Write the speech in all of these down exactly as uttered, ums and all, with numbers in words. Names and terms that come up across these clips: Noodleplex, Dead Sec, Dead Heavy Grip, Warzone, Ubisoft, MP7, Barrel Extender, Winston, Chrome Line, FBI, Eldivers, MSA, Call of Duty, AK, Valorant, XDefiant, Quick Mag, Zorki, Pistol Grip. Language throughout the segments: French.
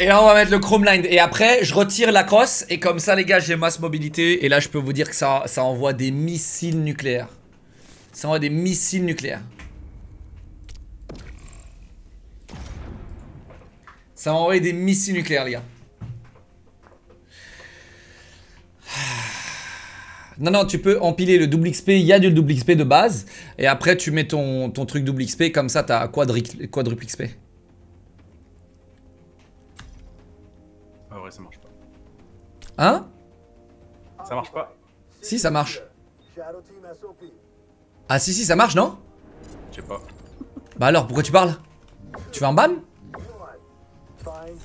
Et là on va mettre le Chrome Line et après je retire la crosse et comme ça les gars j'ai masse mobilité et là je peux vous dire que ça, ça envoie des missiles nucléaires. Ça envoie des missiles nucléaires. Ça va envoyer des missiles nucléaires les gars. Non non tu peux empiler le double X P, il y a du double X P de base. Et après tu mets ton, ton truc double X P comme ça t'as quadruple, quadruple X P. Ouais, ça marche pas. Hein? Ça marche pas. Si, ça marche. Ah si, si, ça marche, non? Je sais pas. Bah alors, pourquoi tu parles? Tu veux un ban?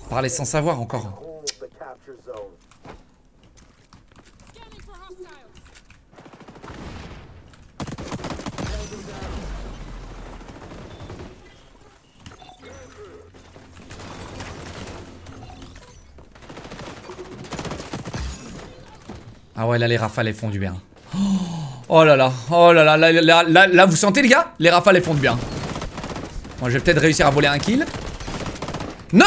Parler sans savoir encore. Ah ouais, là les rafales elles font du bien. Oh, oh là là, oh là là, là, là, là, là vous sentez les gars? Les rafales elles font du bien. Moi je vais peut-être réussir à voler un kill. Non,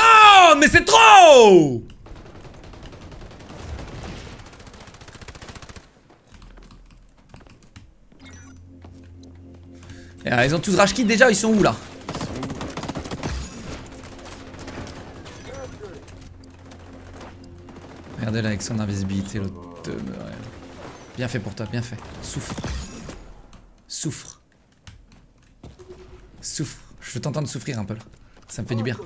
mais c'est trop! Et là, ils ont tous rage-kit déjà, ils sont où là? Regardez là avec son invisibilité l'autre. Euh, ouais. Bien fait pour toi, bien fait. Souffre. Souffre. Souffre. Je veux t'entendre souffrir un peu là. Ça me fait du bien.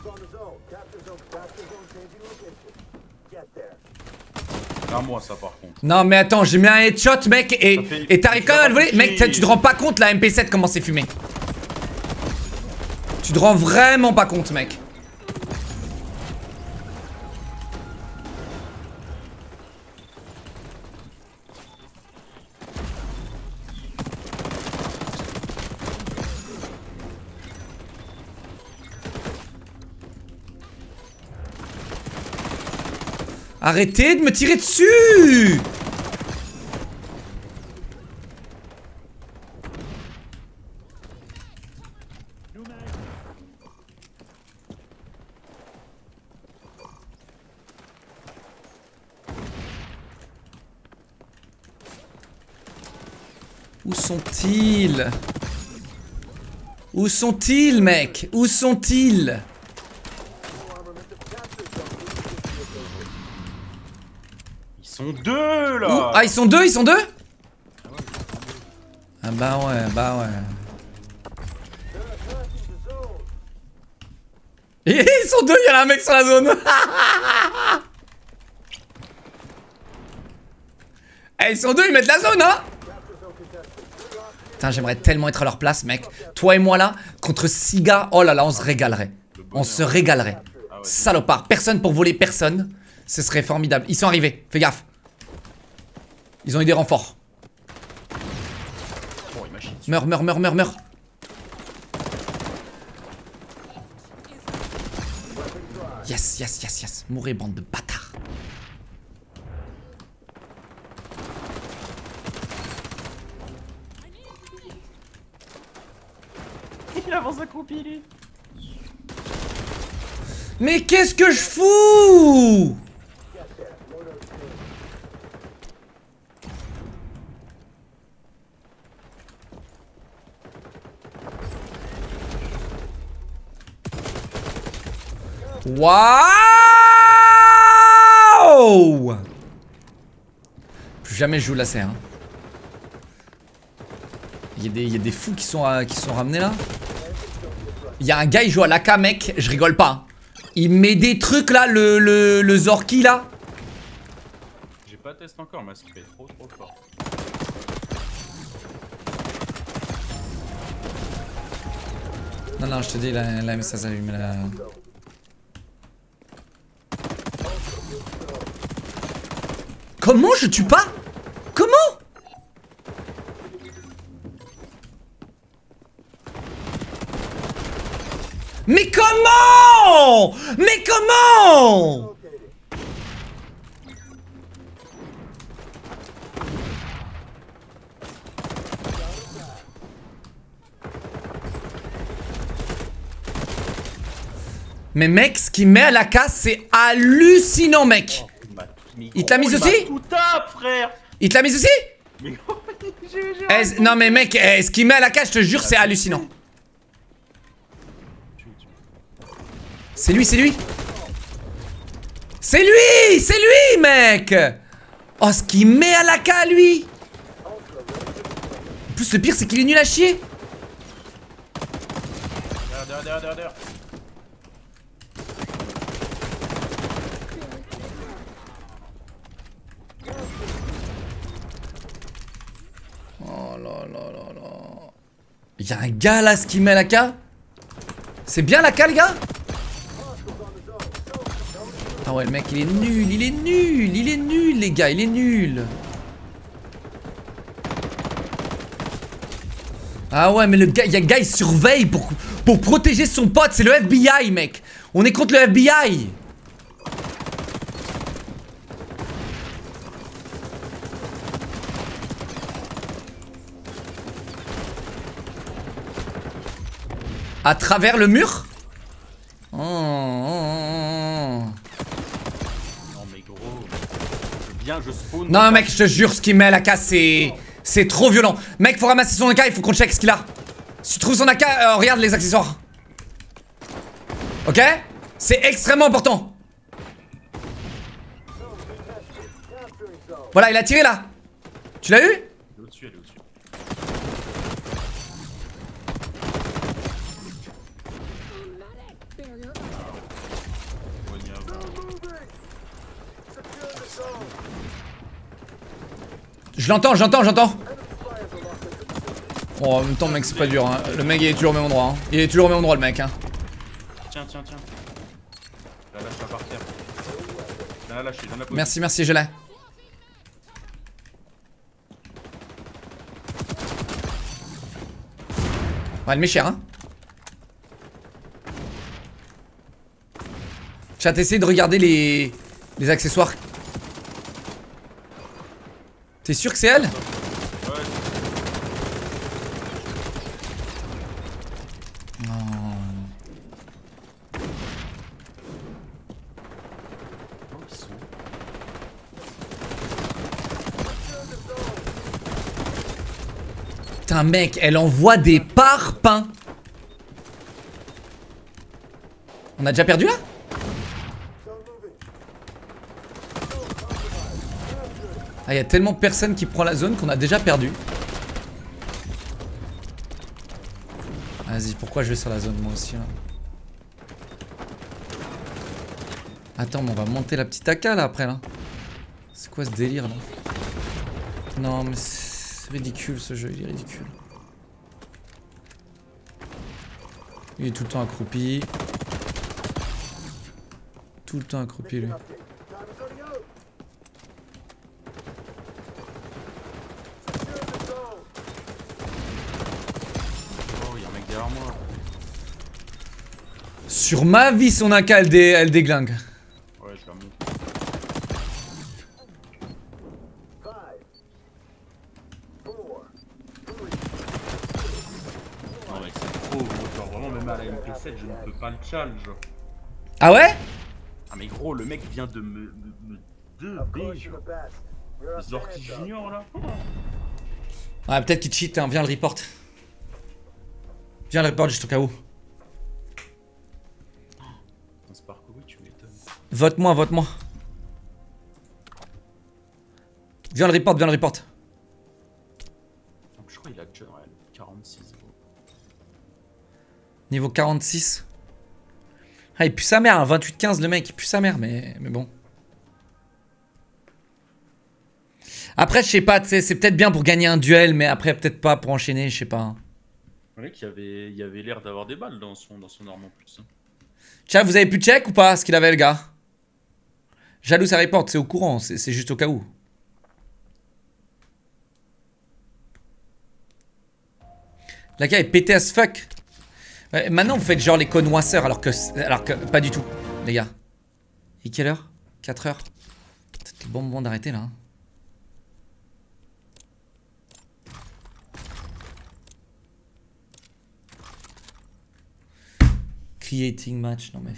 À moi ça par contre. Non mais attends, j'ai mis un headshot mec et fait... et t'arrives quand même à le voler. Mec, tu te rends pas compte la M P sept comment c'est fumé. Tu te rends vraiment pas compte mec. Arrêtez de me tirer dessus! Où sont-ils? Où sont-ils, mec? Où sont-ils? Ils sont deux là. Ouh. Ah ils sont deux, ils sont deux. Ah bah ouais, bah ouais. Et ils sont deux, il y a un mec sur la zone. Eh ils sont deux, ils mettent la zone hein. Putain j'aimerais tellement être à leur place mec. Toi et moi là, contre six gars, oh là là on se régalerait. On se régalerait. Salopard, personne pour voler personne. Ce serait formidable. Ils sont arrivés. Fais gaffe. Ils ont eu des renforts. Meurs, meurs, meurs, meurs, meurs. Yes, yes, yes, yes. Mourez, bande de bâtards. Il avance accroupi, lui. Mais qu'est-ce que je fous? Waouh! Plus jamais je joue la serre. Il y, y a des fous qui sont, euh, qui sont ramenés là. Il y a un gars, il joue à l'A K, mec. Je rigole pas. Il met des trucs là, le, le, le Zorki là. J'ai pas testé encore, mais ça fait trop trop fort. Non, non, je te dis, la, la M S A s'allume là. Comment je tue pas? Comment? Mais comment? Mais comment? Mais mec, ce qu'il met à la casse, c'est hallucinant, mec. Il te l'a mise aussi? Il te l'a mise aussi? Eh, non mais mec, eh, ce qu'il met à la casse, je te jure, c'est hallucinant. C'est lui, c'est lui. C'est lui, c'est lui, mec. Oh, ce qu'il met à la casse, lui. En plus, le pire, c'est qu'il est nul à chier. Oh là là là là. Y'a un gars là, ce qui met la K. C'est bien la K, les gars. Ah ouais, le mec il est nul, il est nul, il est nul, les gars, il est nul. Ah ouais, mais le gars, y'a un gars, il surveille pour, pour protéger son pote. C'est le F B I, mec. On est contre le F B I. À travers le mur. Oh, oh, oh. Non mais gros, bien je spawn. Non mec, je te jure, ce qu'il met à la casse, c'est c'est trop violent. Mec, faut ramasser son A K, il faut qu'on check ce qu'il a. Si tu trouves son A K, euh, regarde les accessoires. Ok, c'est extrêmement important. Voilà, il a tiré là. Tu l'as eu? Elle est au-dessus, elle est au-dessus. Je l'entends, j'entends, j'entends. Oh, en même temps, mec, c'est pas dur. Hein. Le mec, il est toujours au même endroit. Hein. Il est toujours au même endroit, le mec. Hein. Tiens, tiens, tiens. Là, lâche la partir. Là, lâche, donne la pause. Merci, merci, je l'ai. Ouais, elle m'est chère, hein. Chat, essaye de regarder les, les accessoires. T'es sûr que c'est elle? Ouais. Oh. Putain mec, elle envoie des parpaings. On a déjà perdu là? Ah, il y a tellement personne qui prend la zone qu'on a déjà perdu. Vas-y, pourquoi je vais sur la zone moi aussi là? Attends, mais on va monter la petite A K là après là. C'est quoi ce délire là? Non mais c'est ridicule ce jeu, il est ridicule. Il est tout le temps accroupi. Tout le temps accroupi lui. Sur ma vie, son A K, elle, dé, elle déglingue. Ouais, je l'ai remis. Non, mec, c'est trop gros. Genre, vraiment, même à la M P sept, je ne peux pas le challenge. Ah ouais? Ah, mais gros, le mec vient de me. me, me deux B. Zorki Junior, là. Ouais, peut-être qu'il cheat, hein. Viens le report. Viens le report, juste au cas où. Vote-moi, vote-moi. Viens le report, viens le report. Je crois qu'il a déjà quarante-six. Niveau quarante-six. Ah, il pue sa mère, hein. vingt-huit quinze le mec, il pue sa mère, mais, mais bon. Après, je sais pas, c'est peut-être bien pour gagner un duel, mais après, peut-être pas pour enchaîner, je sais pas. Le mec, il avait, il avait l'air d'avoir des balles dans son, dans son arme en plus. Tcha, vous avez pu check ou pas ce qu'il avait, le gars? Jaloux, ça reporte, c'est au courant, c'est juste au cas où. La gars est pété as fuck. Ouais, maintenant, vous faites genre les connoisseurs alors que, alors que pas du tout, les gars. Et quelle heure? quatre heures. C'est le bon moment d'arrêter là. Hein. Creating match, non mais...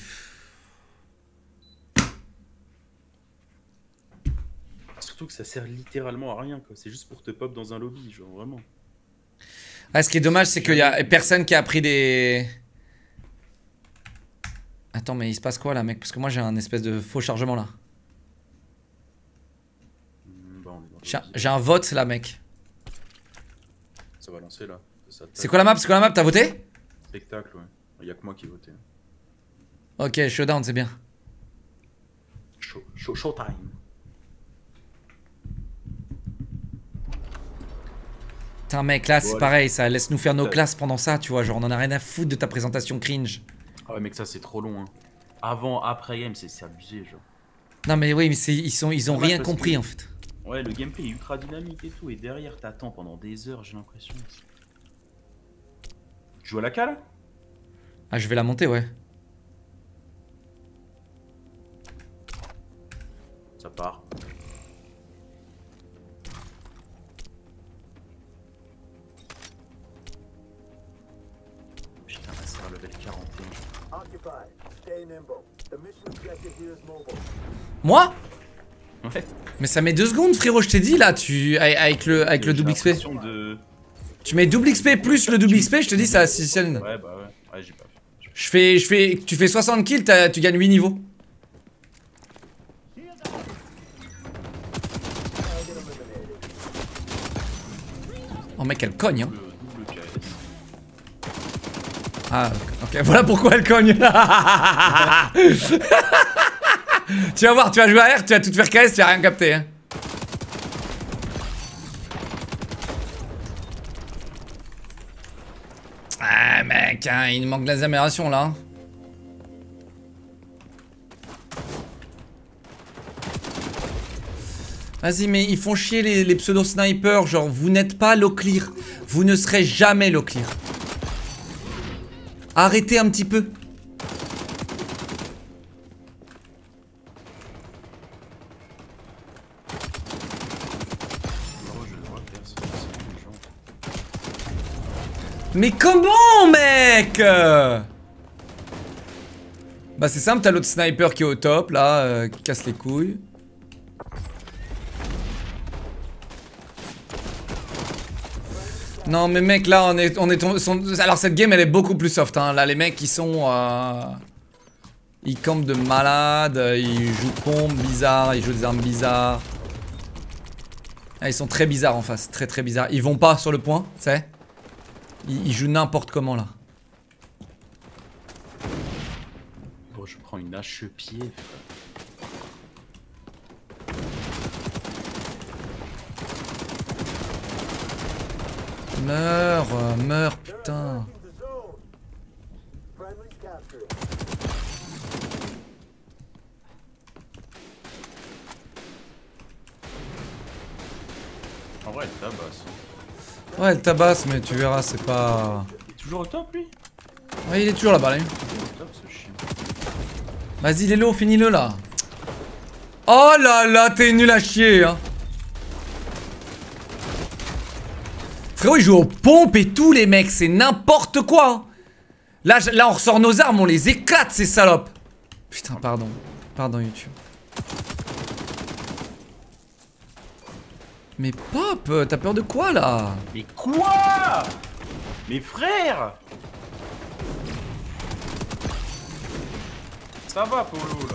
Surtout que ça sert littéralement à rien, quoi. C'est juste pour te pop dans un lobby, genre vraiment. Ah, ce qui est dommage, c'est qu'il y a personne qui a pris des... Attends, mais il se passe quoi là, mec? Parce que moi j'ai un espèce de faux chargement là. Bon, j'ai un vote là, mec. Ça va lancer là. C'est quoi la map? C'est quoi la map? T'as voté? Spectacle, ouais. Il y a que moi qui ai voté. Ok, showdown, c'est bien. Show, show, showtime. Putain, mec, là, c'est bon, pareil, ça laisse nous faire nos classes pendant ça, tu vois. Genre, on en a rien à foutre de ta présentation cringe. Ah ouais, mec, ça, c'est trop long, hein. Avant, après game, c'est abusé, genre. Non, mais oui, mais ils, sont, ils ont ouais, rien compris, que... en fait. Ouais, le gameplay est ultra dynamique et tout. Et derrière, t'attends pendant des heures, j'ai l'impression. Tu joues à la cale? Ah, je vais la monter, ouais. Ça part. Moi? Ouais. Mais ça met deux secondes, frérot, je t'ai dit là, tu avec le avec le double X P. De... Tu mets double X P plus le double X P, je te dis ça assassine. Ouais, bah ouais. Ouais, j'ai pas fait. Je fais je fais tu fais soixante kills, tu gagnes huit niveaux. Oh mec, elle cogne hein. Ah, ok, voilà pourquoi elle cogne. Tu vas voir, tu vas jouer à R, tu vas tout faire K S, tu vas rien capter. Hein. Ah, mec, hein, il manque de la amélioration là. Vas-y, mais ils font chier les, les pseudo-snipers. Genre, vous n'êtes pas low clear. Vous ne serez jamais low clear. Arrêtez un petit peu. Mais comment, mec? Bah c'est simple, t'as l'autre sniper qui est au top là, euh, qui casse les couilles. Non mais mec là on est on est tombé, son... alors cette game elle est beaucoup plus soft hein. Là les mecs ils sont euh... ils campent de malade, ils jouent combe bizarre, ils jouent des armes bizarres. Ah, ils sont très bizarres en face, très très bizarres. Ils vont pas sur le point, tu sais. Ils, ils jouent n'importe comment là. Bon je prends une hache pied. Meurs, meurs, putain. En vrai, elle tabasse. Ouais, elle tabasse, mais tu verras, c'est pas. Il est toujours au top, lui? Ouais, il est toujours là-bas, lui. Vas-y, il est low, finis-le là. Oh là là, t'es nul à chier, hein. Frérot, ils jouent aux pompes et tout, les mecs, c'est n'importe quoi. Là, là, on ressort nos armes, on les éclate, ces salopes. Putain, pardon. Pardon, YouTube. Mais Pop, t'as peur de quoi, là? Mais quoi? Mais frère! Ça va, Polo, là.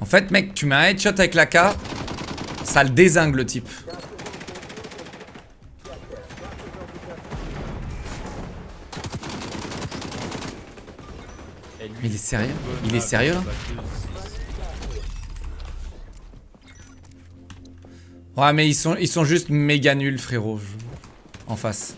En fait, mec, tu mets un headshot avec l'A K, ça le dézingue le type. Mais il est sérieux? Il est sérieux là? Ouais, mais ils sont, ils sont juste méga nuls, frérot. En face.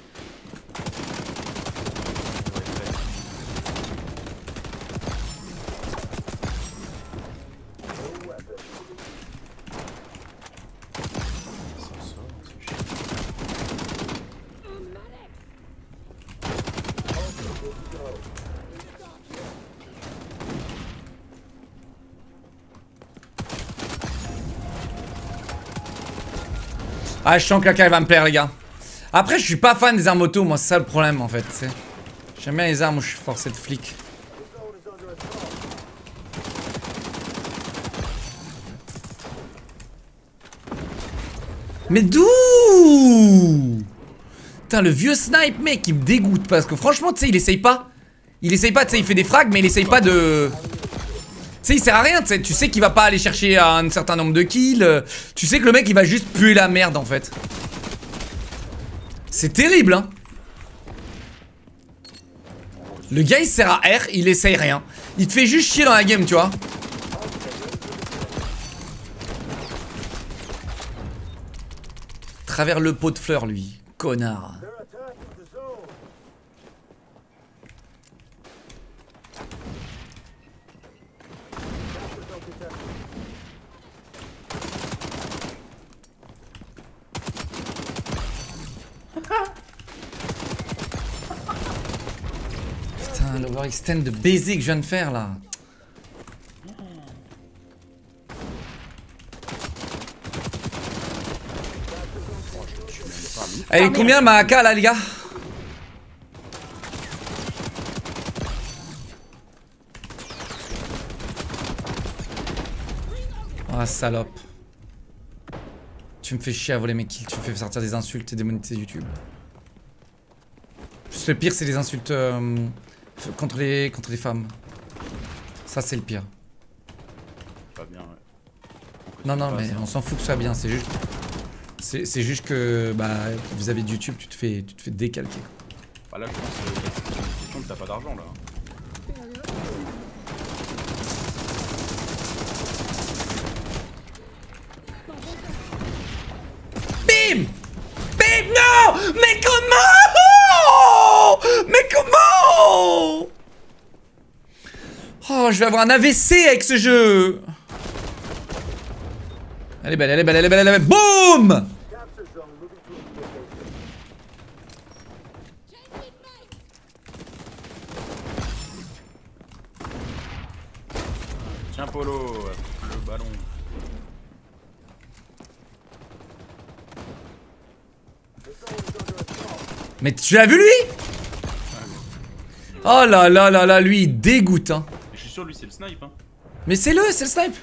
Ah, je sens que la K va me plaire, les gars. Après, je suis pas fan des armes auto, moi, c'est ça le problème en fait. J'aime bien les armes où je suis forcé de flic. Mais d'où? Putain, le vieux snipe, mec, il me dégoûte parce que franchement, tu sais, il essaye pas. Il essaye pas, tu sais, il fait des frags, mais il essaye pas de. Tu sais, il sert à rien, tu sais, tu sais qu'il va pas aller chercher un certain nombre de kills. Tu sais que le mec, il va juste puer la merde en fait. C'est terrible, hein. Le gars, il sert à R, il essaye rien. Il te fait juste chier dans la game, tu vois. Travers le pot de fleurs, lui. Connard. Putain, le Barrel Extender de baiser que je viens de faire là. Elle est combien ma A K là, les gars? Ah, salope. Tu me fais chier à voler mes kills, tu me fais sortir des insultes et démonétiser YouTube. Juste le pire, c'est les insultes euh, contre, les, contre les femmes. Ça, c'est le pire. Pas bien, ouais. Non, non, mais on s'en fout que ce soit bien, c'est juste. C'est juste que bah vis-à-vis de YouTube, tu te fais tu te fais décalquer. Bah là je pense que euh, t'as pas d'argent là. Bim Bim non. Mais comment? Mais comment? Oh, je vais avoir un A V C avec ce jeu. Elle est belle, elle est belle, elle est belle, elle est belle. Boum! Tiens Polo, le ballon. Mais tu l'as vu lui? Oh là là là là, lui il dégoûte hein. Je suis sûr lui c'est le snipe hein. Mais c'est le, c'est le snipe.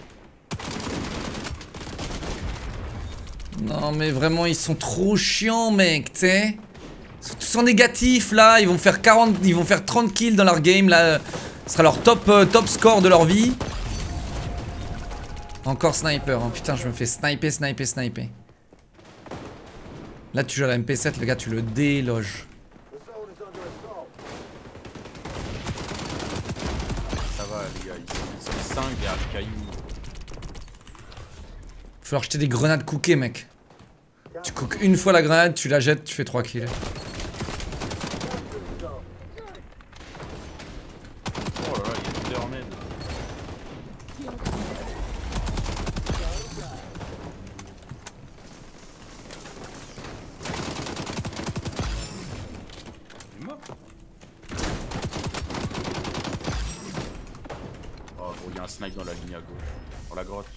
Non mais vraiment ils sont trop chiants mec, tu sais. Ils sont tous en négatif là, ils vont faire quarante, ils vont faire trente kills dans leur game là. Ce sera leur top, euh, top score de leur vie. Encore sniper, hein. Putain je me fais sniper, sniper, sniper. Là tu joues à la M P sept le gars, tu le déloges. Ça va les gars, ils sont cinq derrière le caillou. Faut leur jeter des grenades cookées mec. Tu cookes une fois la grenade, tu la jettes, tu fais trois kills. Oh là là, il y a des hornets. Oh gros, il y a un snipe dans la ligne à gauche, dans la grotte.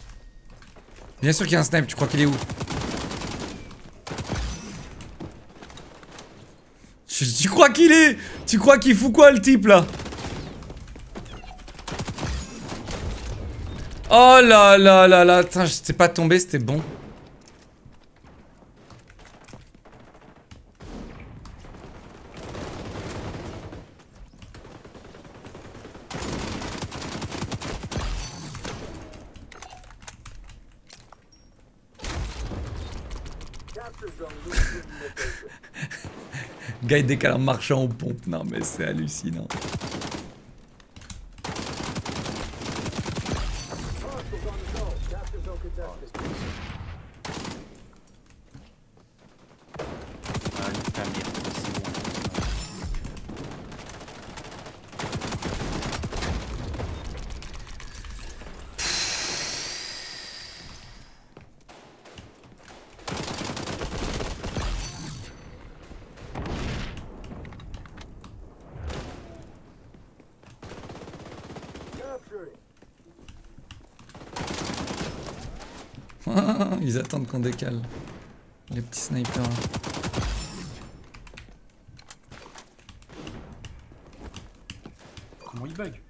Bien sûr qu'il y a un snipe, tu crois qu'il est où? Tu crois qu'il est? Tu crois qu'il fout quoi le type là? Oh là là là là, putain, j'étais pas tombé, c'était bon. Le gars il décale en marchant aux pompes, non mais c'est hallucinant. Ils attendent qu'on décale. Les petits snipers là. Comment il bug?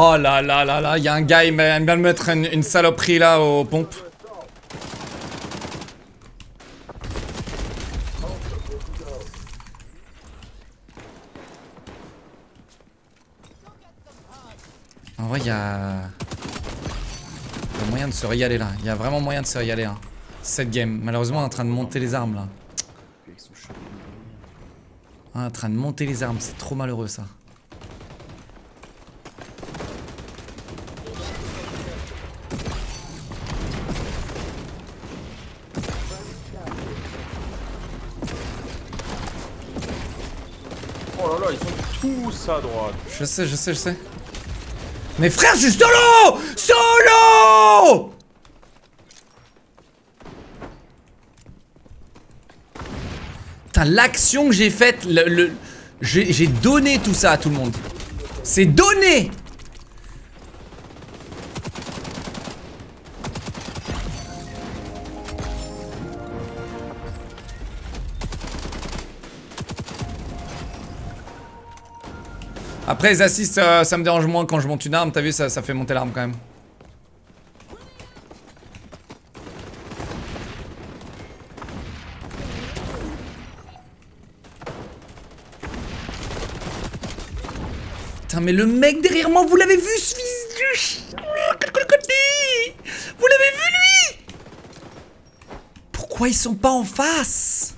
Oh là là là là, il y a un gars, il vient de mettre une, une saloperie là aux pompes. En vrai, il y a... il y a moyen de se régaler là. Il y a vraiment moyen de se régaler hein. Cette game. Malheureusement, on est en train de monter les armes là. On est en train de monter les armes, c'est trop malheureux ça. Oh là là, ils sont tous à droite. Je sais, je sais, je sais. Mais frère, je suis solo! Solo! Putain, l'action que j'ai faite, le, le, j'ai donné tout ça à tout le monde. C'est donné! Après les assists, euh, ça me dérange moins quand je monte une arme, t'as vu, ça, ça fait monter l'arme quand même. Putain mais le mec derrière moi, vous l'avez vu ce fils du... Vous l'avez vu lui? Pourquoi ils sont pas en face?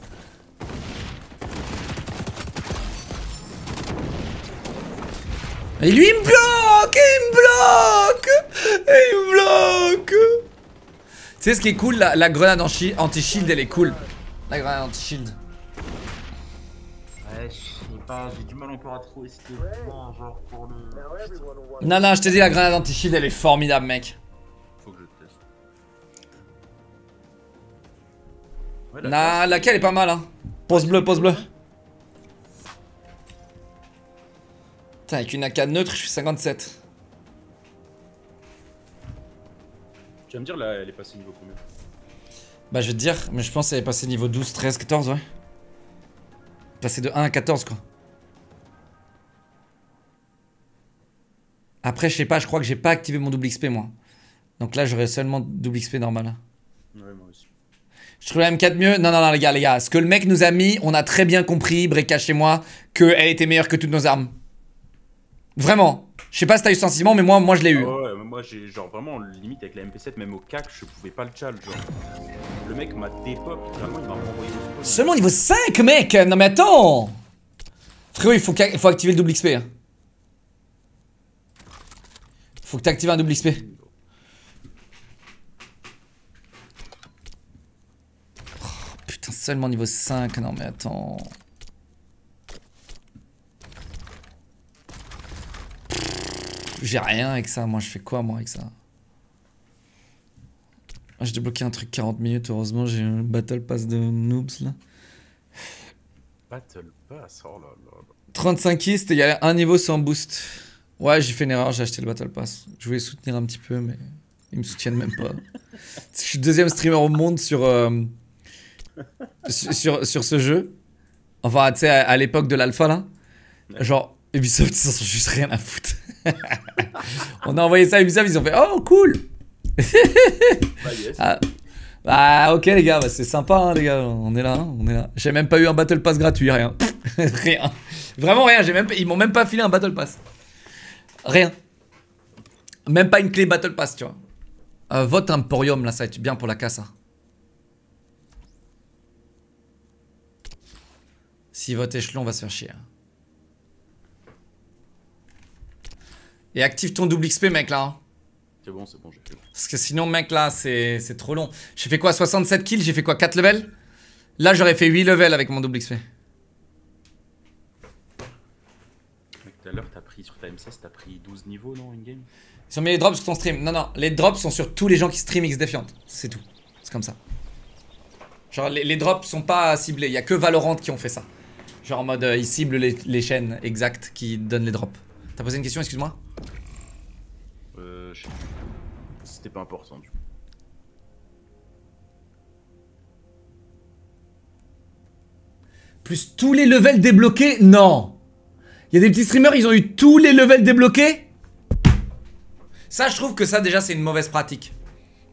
Et lui il me bloque, il me bloque, il me bloque. Tu sais ce qui est cool, la, la grenade anti-shield elle est cool. La grenade anti-shield. Ouais, je sais pas, j'ai du mal encore à trouver ce qui est bon, genre pour le... Non, non, je te dis, la grenade anti-shield elle est formidable, mec. Faut que je teste. Ouais, la nah, laquelle est pas mal, hein. Pose bleu, pose bleu. Avec une A K neutre, je suis cinquante-sept. Tu vas me dire là, elle est passée niveau combien? Bah je vais te dire, mais je pense qu'elle est passée niveau douze, treize, quatorze, ouais. Passée de un à quatorze quoi. Après je sais pas, je crois que j'ai pas activé mon double X P moi. Donc là j'aurais seulement double X P normal. Ouais moi aussi. Je trouve la M quatre mieux. Non non non les gars, les gars, ce que le mec nous a mis, on a très bien compris, Breka chez moi, qu'elle était meilleure que toutes nos armes. Vraiment, je sais pas si t'as eu ce sentiment, mais moi, moi je l'ai eu. Ouais, moi j'ai genre vraiment limite avec la M P sept, même au C A C, je pouvais pas le challenge. Le mec m'a dépop, vraiment il m'a renvoyé au spot. Seulement niveau cinq, mec. Non mais attends. Frérot, il faut, il faut activer le double X P. Faut que t'actives un double X P. Oh, putain, seulement niveau cinq, non mais attends. J'ai rien avec ça, moi je fais quoi moi avec ça? J'ai débloqué un truc quarante minutes, heureusement j'ai un battle pass de noobs là. Battle pass, oh là là. trente-cinq kills, il y a un niveau sans boost. Ouais j'ai fait une erreur, j'ai acheté le battle pass. Je voulais soutenir un petit peu mais ils me soutiennent même pas. Je suis deuxième streamer au monde sur, euh, sur, sur, sur ce jeu. Enfin tu sais à, à l'époque de l'alpha là. Genre Ubisoft ils en sont juste rien à foutre. On a envoyé ça à Ubisoft, ils ont fait oh cool. Bah, yes. Ah, bah ok les gars, bah, c'est sympa hein, les gars, on est là, hein, on est là. J'ai même pas eu un battle pass gratuit, rien, rien, vraiment rien. J'ai même, ils m'ont même pas filé un battle pass, rien, même pas une clé battle pass, tu vois. Euh, vote Emporium là, ça va être bien pour la cassa. Si vote échelon, on va se faire chier. Hein. Et active ton double X P mec là hein. C'est bon, c'est bon, j'ai fait. Parce que sinon mec là c'est trop long. J'ai fait quoi, soixante-sept kills, j'ai fait quoi, quatre levels. Là j'aurais fait huit levels avec mon double X P. Mec tout à l'heure t'as pris sur ta M S A, t'as pris douze niveaux non une game. Ils ont mis les drops sur ton stream. Non non, les drops sont sur tous les gens qui stream XDefiant. C'est tout, c'est comme ça. Genre les, les drops sont pas ciblés, y'a que Valorant qui ont fait ça. Genre en mode euh, ils ciblent les, les chaînes exactes qui donnent les drops. T'as posé une question, excuse-moi? Euh. Je sais pas. C'était pas important du coup. Plus tous les levels débloqués? Non! Il y a des petits streamers, ils ont eu tous les levels débloqués? Ça, je trouve que ça déjà c'est une mauvaise pratique.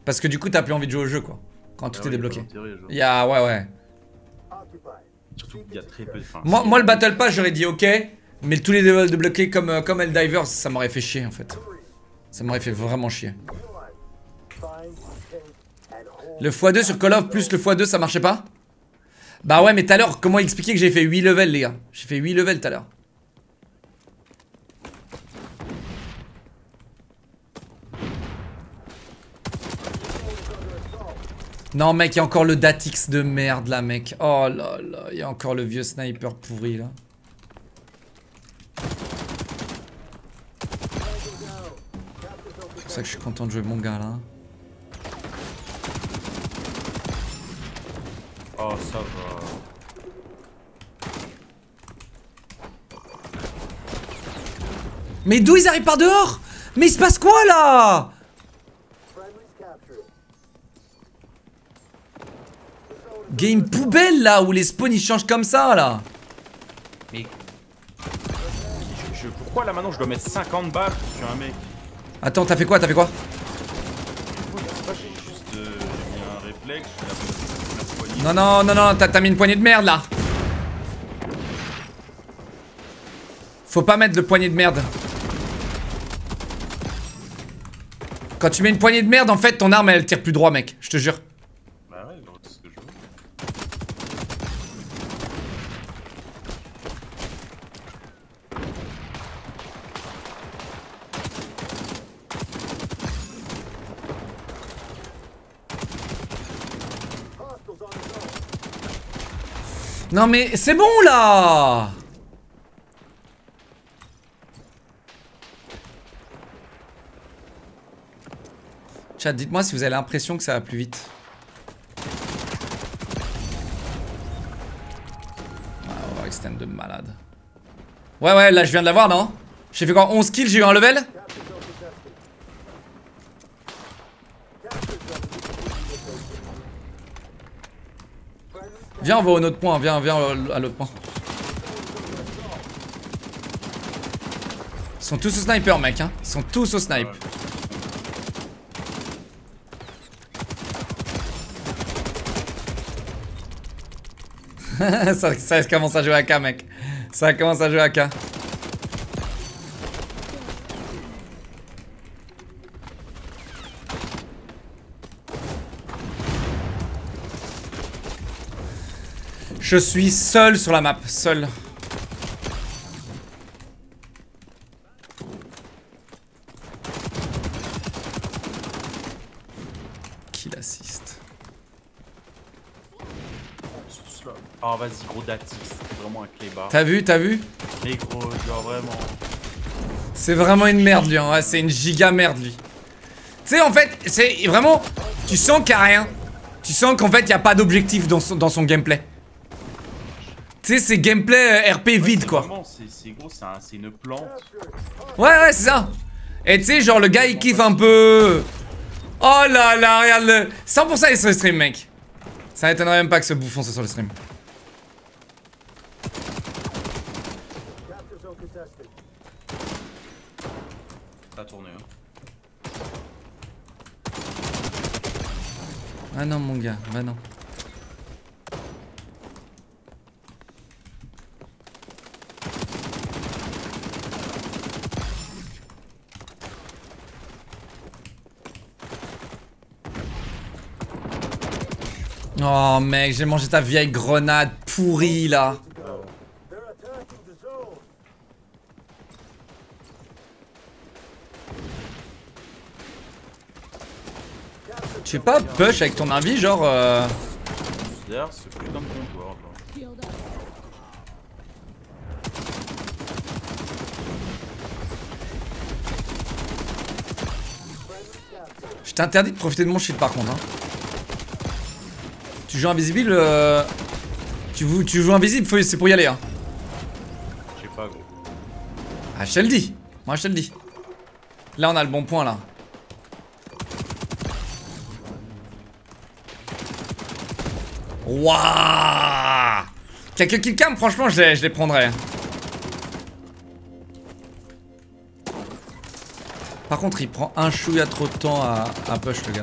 Parce que du coup t'as plus envie de jouer au jeu quoi. Quand tout est débloqué. Il y a, ouais ouais. Surtout qu'il y a très peu de fins. Moi, moi le battle pass j'aurais dit ok. Mais tous les levels débloqués comme, comme Eldivers, ça m'aurait fait chier en fait. Ça m'aurait fait vraiment chier. Le fois deux sur Call of plus le fois deux ça marchait pas? Bah ouais mais tout à l'heure comment expliquer que j'ai fait huit levels les gars? J'ai fait huit levels tout à l'heure. Non mec, il y a encore le Datix de merde là mec. Oh là là, il y a encore le vieux sniper pourri là. C'est pour ça que je suis content de jouer mon gars là. Oh ça va. Mais d'où ils arrivent par dehors? Mais il se passe quoi là? Game poubelle là où les spawns ils changent comme ça là. Mais je, je, pourquoi là maintenant je dois mettre cinquante balles sur un mec? Attends, t'as fait quoi? T'as fait quoi? J'ai juste euh, mis un réflexe. Non non non non, t'as mis une poignée de merde là. Faut pas mettre le poignée de merde. Quand tu mets une poignée de merde en fait ton arme elle tire plus droit mec, je te jure. Non mais c'est bon là. Chat, dites-moi si vous avez l'impression que ça va plus vite. Ah, on va extend de malade. Ouais ouais, là je viens de l'avoir non? J'ai fait quoi, onze kills, j'ai eu un level? Viens, on va au autre point, viens, viens à l'autre point. Ils sont tous au sniper, mec, hein. Ils sont tous au snipe. ça, ça commence à jouer à A K, mec. Ça commence à jouer à A K. Je suis seul sur la map, seul. Qui l'assiste? Oh vas-y gros Datix, c'est vraiment un clébard. T'as vu, t'as vu? Les gros, genre vraiment. C'est vraiment une merde lui, hein. Ouais, c'est une giga merde lui. Tu sais en fait, c'est vraiment, tu sens qu'il n'y a rien. Tu sens qu'en fait il n'y a pas d'objectif dans son, dans son gameplay. Tu sais, c'est gameplay R P vide quoi. C'est gros, c'est une plante. Ouais, ouais, c'est ça. Et tu sais, genre le gars il kiffe un peu. Oh là là, regarde le. cent pour cent il est sur le stream, mec. Ça m'étonnerait même pas que ce bouffon soit sur le stream. Ça a tourné, hein. Ah non, mon gars, bah non. Oh mec, j'ai mangé ta vieille grenade pourrie là. Tu sais pas push avec ton avis genre euh... Je t'interdis de profiter de mon shit par contre hein. Tu joues invisible, euh... tu, tu joues invisible, c'est pour y aller hein. Ah, je te le dis. Moi, je te le dis. Là, on a le bon point, là. Waouh! Quelques killcams, franchement, je les, je les prendrais. Par contre, il prend un chouïa trop de temps à, à push, le gars.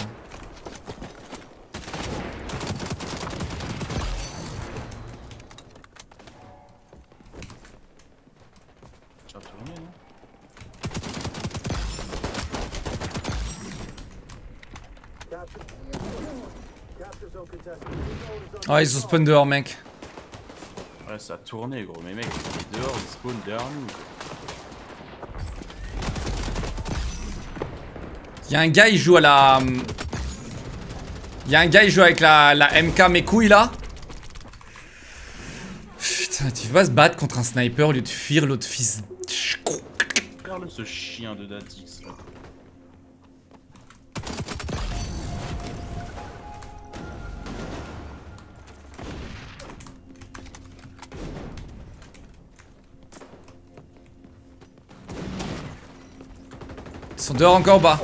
Oh, ils se spawn dehors, mec. Ouais, ça a tourné, gros. Mais mec, ils sont dehors, ils spawnent derrière nous. Y'a un gars, il joue à la. Y'a un gars, il joue avec la, la M K, mes couilles là. Putain, tu vas se battre contre un sniper au lieu de fuir l'autre fils. Regarde ce chien de Datix là. Ils sont dehors encore bas.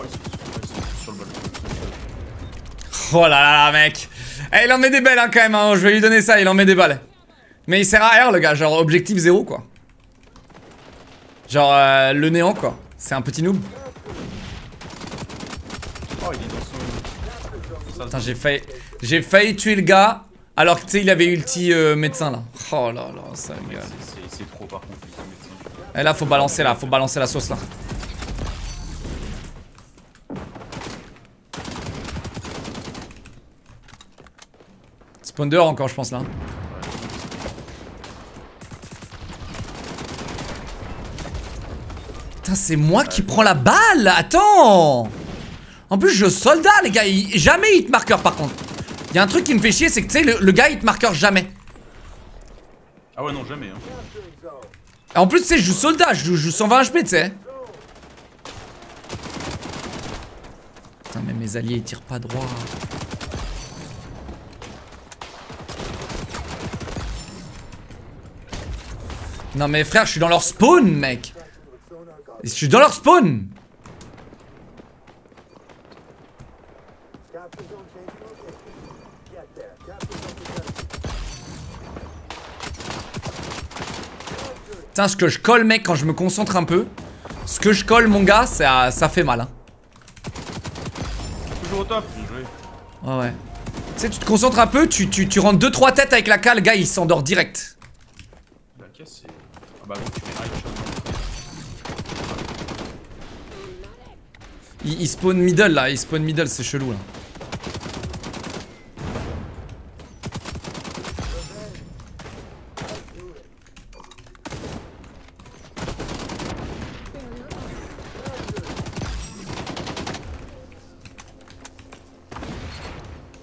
Oh là là, mec. Eh, il en met des belles hein, quand même, hein. Je vais lui donner ça, il en met des balles. Mais il sert à R le gars, genre objectif zéro quoi. Genre euh, le néant quoi, c'est un petit noob. Oh, il est dans son... Putain, j'ai failli... j'ai failli tuer le gars alors que tu sais il avait ulti euh, médecin là. Oh là là, ça me gueule. C'est trop par contre, médecin. Eh là faut balancer là, faut balancer la sauce là. Spawn dehors encore je pense là. Putain c'est moi qui prends la balle. Attends. En plus je soldat les gars il... Jamais hitmarker par contre. Y'a un truc qui me fait chier c'est que tu sais le, le gars hitmarker jamais. Ah ouais non jamais hein. En plus tu sais je joue soldat. Je joue, je joue cent vingt H P tu sais. Putain mais mes alliés ils tirent pas droit. Non mais frère, je suis dans leur spawn, mec. Je suis dans leur spawn. Putain, ce que je colle, mec, quand je me concentre un peu, ce que je colle, mon gars, ça, ça fait mal. Hein. Toujours au top. Ouais, ouais. Tu sais, tu te concentres un peu, tu, tu, tu rentres deux trois têtes avec la cale, le gars, il s'endort direct. La caisse, c'est... Il, il spawn middle là, il spawn middle, c'est chelou là.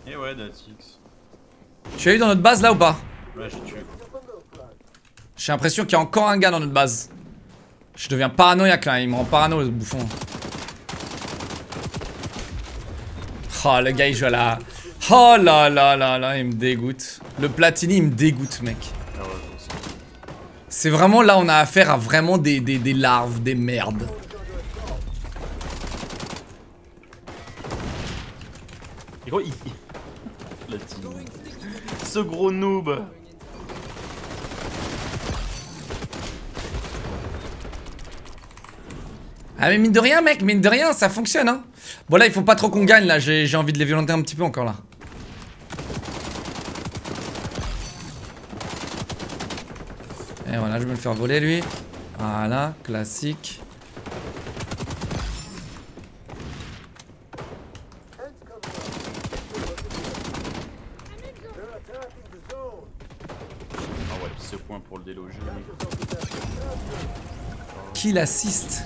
Et ouais, Datix. Tu as eu dans notre base là ou pas? Ouais, j'ai tué. J'ai l'impression qu'il y a encore un gars dans notre base. Je deviens paranoïaque là, il me rend parano le bouffon. Oh le gars il joue à la... Oh là là là là, il me dégoûte. Le Platini il me dégoûte mec. C'est vraiment là on a affaire à vraiment des, des, des larves, des merdes. Ce gros noob. Ah mais mine de rien mec, mine de rien ça fonctionne hein. Bon là il faut pas trop qu'on gagne là, j'ai envie de les violenter un petit peu encore là. Et voilà je vais me faire voler lui. Voilà, classique. Ah ouais c'est point pour le déloger. Qui l'assiste?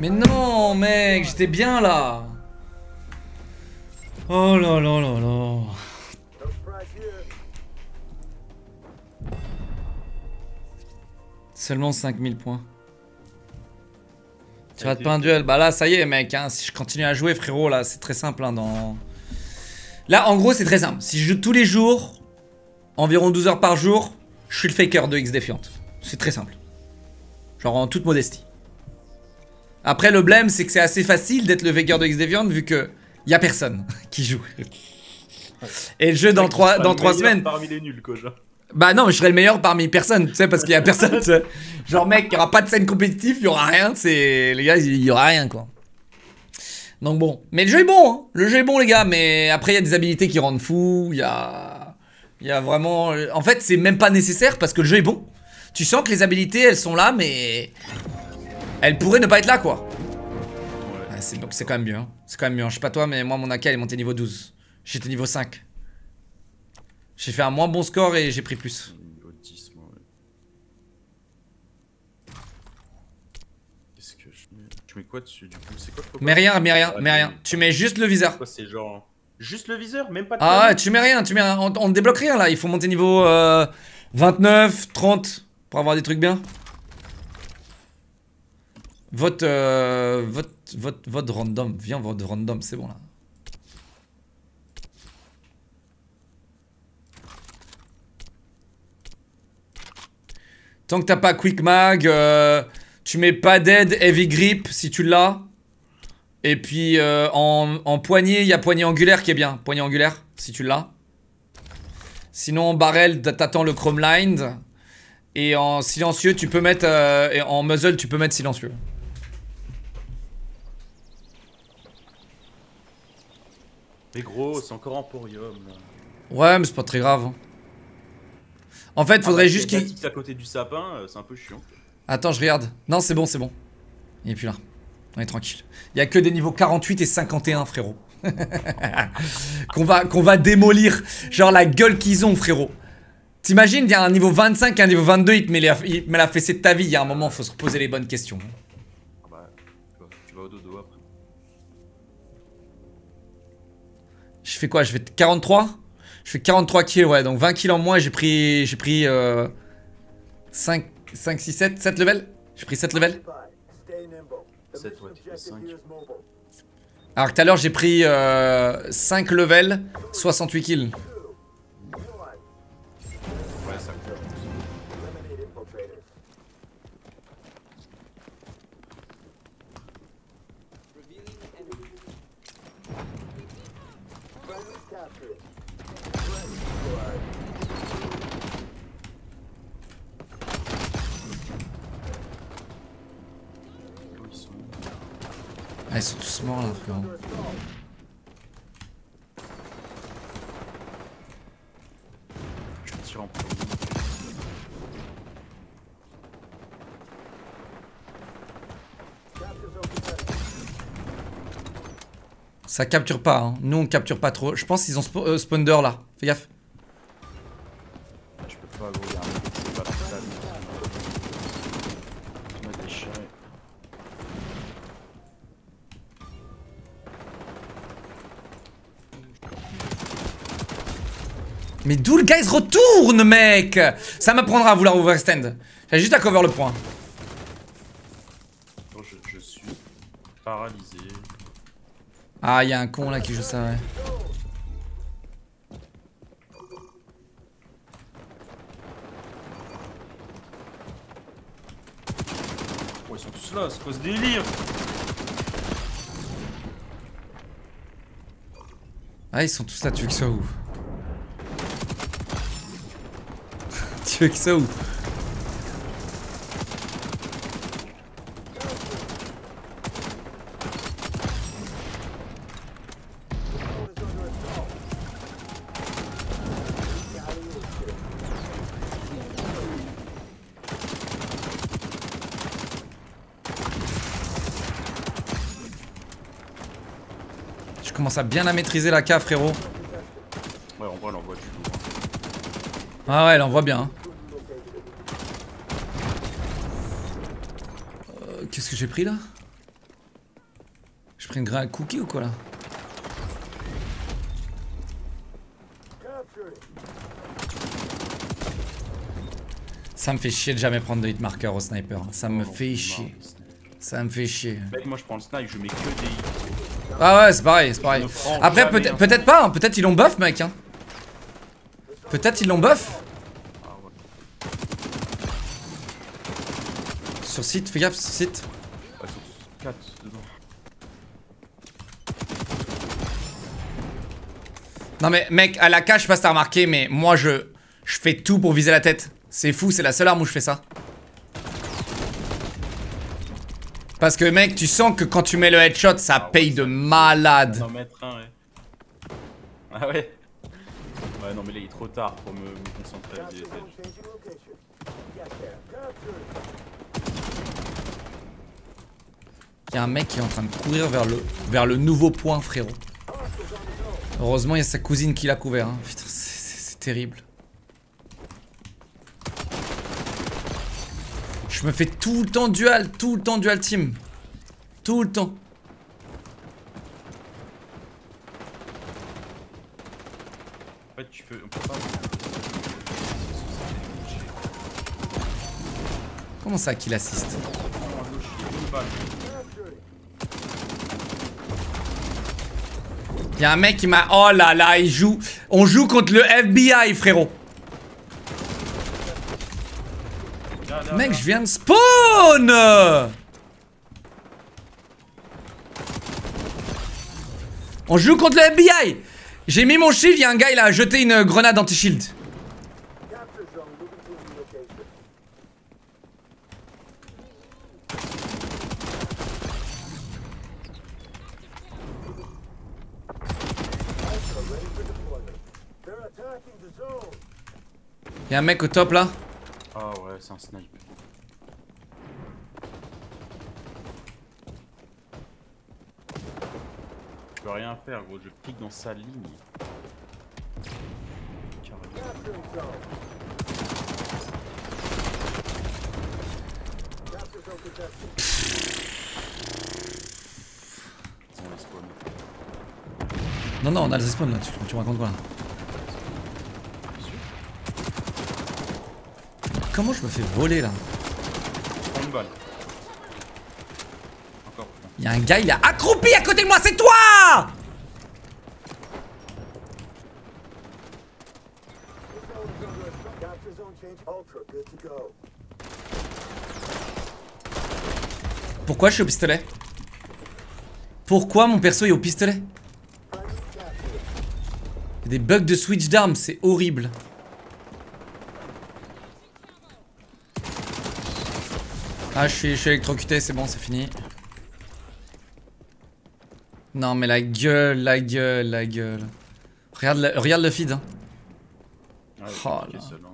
Mais non mec, j'étais bien là. Oh là là là là. Seulement cinq mille points. Tu rates pas un duel. Bah là ça y est mec, hein, si je continue à jouer frérot là, c'est très simple hein, dans... Là en gros c'est très simple, si je joue tous les jours, environ douze heures par jour, je suis le faker de XDefiant. C'est très simple. Genre en toute modestie. Après, le blème, c'est que c'est assez facile d'être le faker de XDefiant vu que y a personne qui joue. Et le jeu dans trois, dans trois semaines. Parmi les nuls, quoi, genre. Bah non, mais je serais le meilleur parmi personne, tu sais, parce qu'il y a personne. Genre mec, il y aura pas de scène compétitive, il y aura rien. C'est les gars, il y aura rien quoi. Donc bon, mais le jeu est bon, hein. Le jeu est bon les gars, mais après il y a des habilités qui rendent fou. Il y a, il y a vraiment. En fait, c'est même pas nécessaire parce que le jeu est bon. Tu sens que les habilités, elles sont là, mais elles pourraient ne pas être là quoi. Ouais. Donc c'est quand même mieux. Hein. C'est quand même mieux. Hein. Je sais pas toi, mais moi mon A K elle est montée niveau douze. J'étais niveau cinq. J'ai fait un moins bon score et j'ai pris plus. Qu'est-ce que je mets? Tu mets quoi dessus du coup? C'est quoi? Mets rien, mets rien, mets rien. Tu mets juste le viseur. C'est genre juste le viseur, même pas de... Ah ouais, tu mets rien, tu mets rien. On, on débloque rien là. Il faut monter niveau euh, vingt-neuf, trente pour avoir des trucs bien. Vote, euh, vote, vote, vote random. Viens, vote random, c'est bon là. Tant que t'as pas Quick Mag, euh, tu mets pas Dead Heavy Grip si tu l'as. Et puis euh, en, en poignée, il y a poignée angulaire qui est bien. Poignée angulaire si tu l'as. Sinon en barrel, t'attends le Chrome Line. Et en silencieux, tu peux mettre. Euh, et en muzzle, tu peux mettre silencieux. Mais gros, c'est encore en porium. Ouais, mais c'est pas très grave. Hein. En fait, faudrait ah ouais, juste qu'il... à côté du sapin, euh, c'est un peu chiant. Attends, je regarde. Non, c'est bon, c'est bon. Il est plus là. On est tranquille. Il y a que des niveaux quarante-huit et cinquante et un, frérot. qu'on va, qu'on va démolir. Genre la gueule qu'ils ont, frérot. T'imagines, il y a un niveau vingt-cinq et un niveau vingt-deux, il te met, les, il te met la fessée de ta vie. Il y a un moment, faut se poser les bonnes questions. Ah bah, tu vas au dodo après. Je fais quoi? Je fais quarante-trois? Je fais quarante-trois kills, ouais, donc vingt kills en moins et j'ai pris, j'ai pris euh, cinq, six, sept, sept levels. J'ai pris sept levels. sept, ouais, tu fais cinq. Alors que tout à l'heure, j'ai pris euh, cinq levels, soixante-huit kills. Ouais, ça coûte. Ah, ils sont tous morts là, frérot. Je me tire en plus. Ça capture pas, hein. Nous on capture pas trop. Je pense qu'ils ont sp euh, spawner là. Fais gaffe. Je peux pas gros, y'a un mec qui bat la table. Tu m'as déchiré. Mais d'où le gars il se retourne, mec? Ça m'apprendra à vouloir overstand. J'ai juste à cover le point. Je, je suis paralysé. Ah, y'a un con là qui joue ça, ouais. Oh, ils sont tous là, c'est quoi ce délire? Ah, ils sont tous là, tu veux que ça ouf. Tu veux que ça ou? Je commence à bien la maîtriser la K, frérot. Ouais, on voit l'envoi du loup. Ah ouais, elle envoie bien. Hein. Qu'est-ce que j'ai pris là? J'ai pris une graine à cookie ou quoi là? Ça me fait chier de jamais prendre de hit marker au sniper. Ça me fait chier. Ça me fait chier. Moi je prends le snipe, je mets que des hits. Ah ouais, c'est pareil, c'est pareil. Après peut-être peut-être pas, hein. Peut-être ils l'ont buff mec. Hein. Peut-être ils l'ont buff. Sur site, fais gaffe, sur site. Non mais mec, à la cache, je sais pas si t'as remarqué, mais moi je, je fais tout pour viser la tête. C'est fou, c'est la seule arme où je fais ça. Parce que mec, tu sens que quand tu mets le headshot, ça ah paye ouais, de malade. En mettre un, ouais. Ah ouais. Ouais non mais là il est trop tard pour me, me concentrer. Y'a un mec qui est en train de courir vers le, vers le nouveau point, frérot. Heureusement il y a sa cousine qui l'a couvert, hein. Putain, c'est terrible. Je me fais tout le temps dual, tout le temps dual team. Tout le temps. En fait tu peux... On peut pas... Comment ça qu'il assiste? Y'a un mec qui m'a... Oh là là, il joue... On joue contre le F B I, frérot. Là, là, mec, je viens de spawn. On joue contre le F B I. J'ai mis mon shield, y'a un gars, il a jeté une grenade anti-shield. Y'a un mec au top là. Ah ouais, c'est un sniper. Je peux rien faire gros, je clique dans sa ligne. Non non, on a les spawns là, tu, tu me racontes quoi là? Comment je me fais voler là? Il y a un gars, il est accroupi à côté de moi, c'est toi! Pourquoi je suis au pistolet? Pourquoi mon perso est au pistolet? Il y a des bugs de switch d'armes, c'est horrible. Ah je suis, je suis électrocuté, c'est bon, c'est fini. Non mais la gueule, la gueule, la gueule. Regarde, la, regarde le feed hein. Ah, oh là. Seul, hein.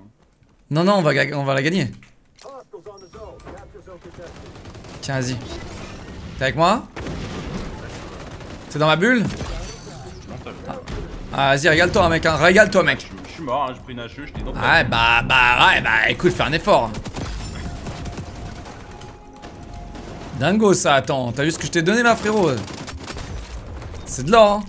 Non non on va, on va la gagner. Tiens vas-y. T'es avec moi? T'es dans ma bulle? Ah, ah vas-y régale-toi hein, mec, hein. Régale-toi mec. Je, je suis mort, hein. J'ai pris une H E, j'étais dans. Ah ouais bah, bah ouais bah écoute, fais un effort. Dingo ça, attends, t'as vu ce que je t'ai donné là frérot? C'est de l'or hein.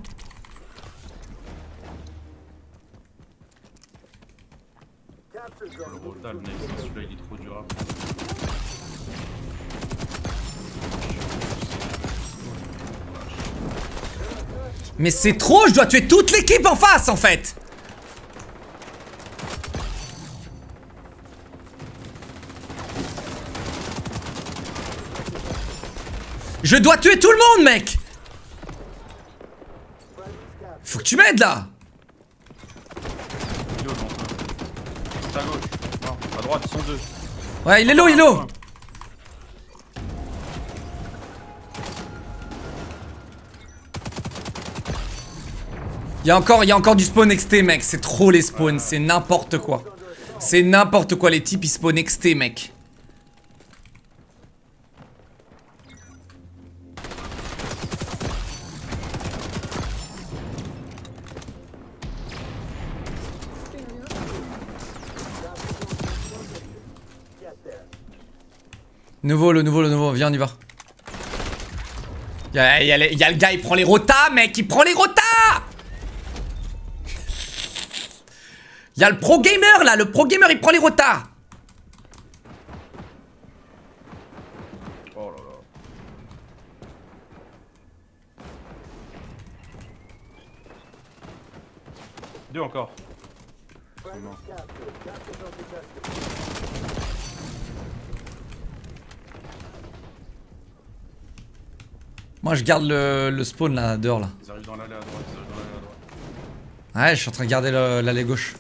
Mais c'est trop, je dois tuer toute l'équipe en face en fait. Je dois tuer tout le monde, mec! Faut que tu m'aides là! Il est low, à gauche. Non, à droite, ils sont deux. Ouais, il est low, il est low! Il y a encore, il y a encore du spawn X T, mec. C'est trop les spawns, c'est n'importe quoi. C'est n'importe quoi, les types ils spawn X T, mec. Nouveau, le nouveau, le nouveau, viens on y va. Y'a y a, y a le gars, il prend les rotas mec, il prend les rotas. Y'a le pro gamer là, le pro gamer il prend les rotas. Oh là là. Deux encore. Ouais. sont morts. Moi je garde le, le spawn là, dehors là. Ils arrivent dans l'allée à droite, ils arrivent dans l'allée à droite. Ouais, je suis en train de garder l'allée gauche.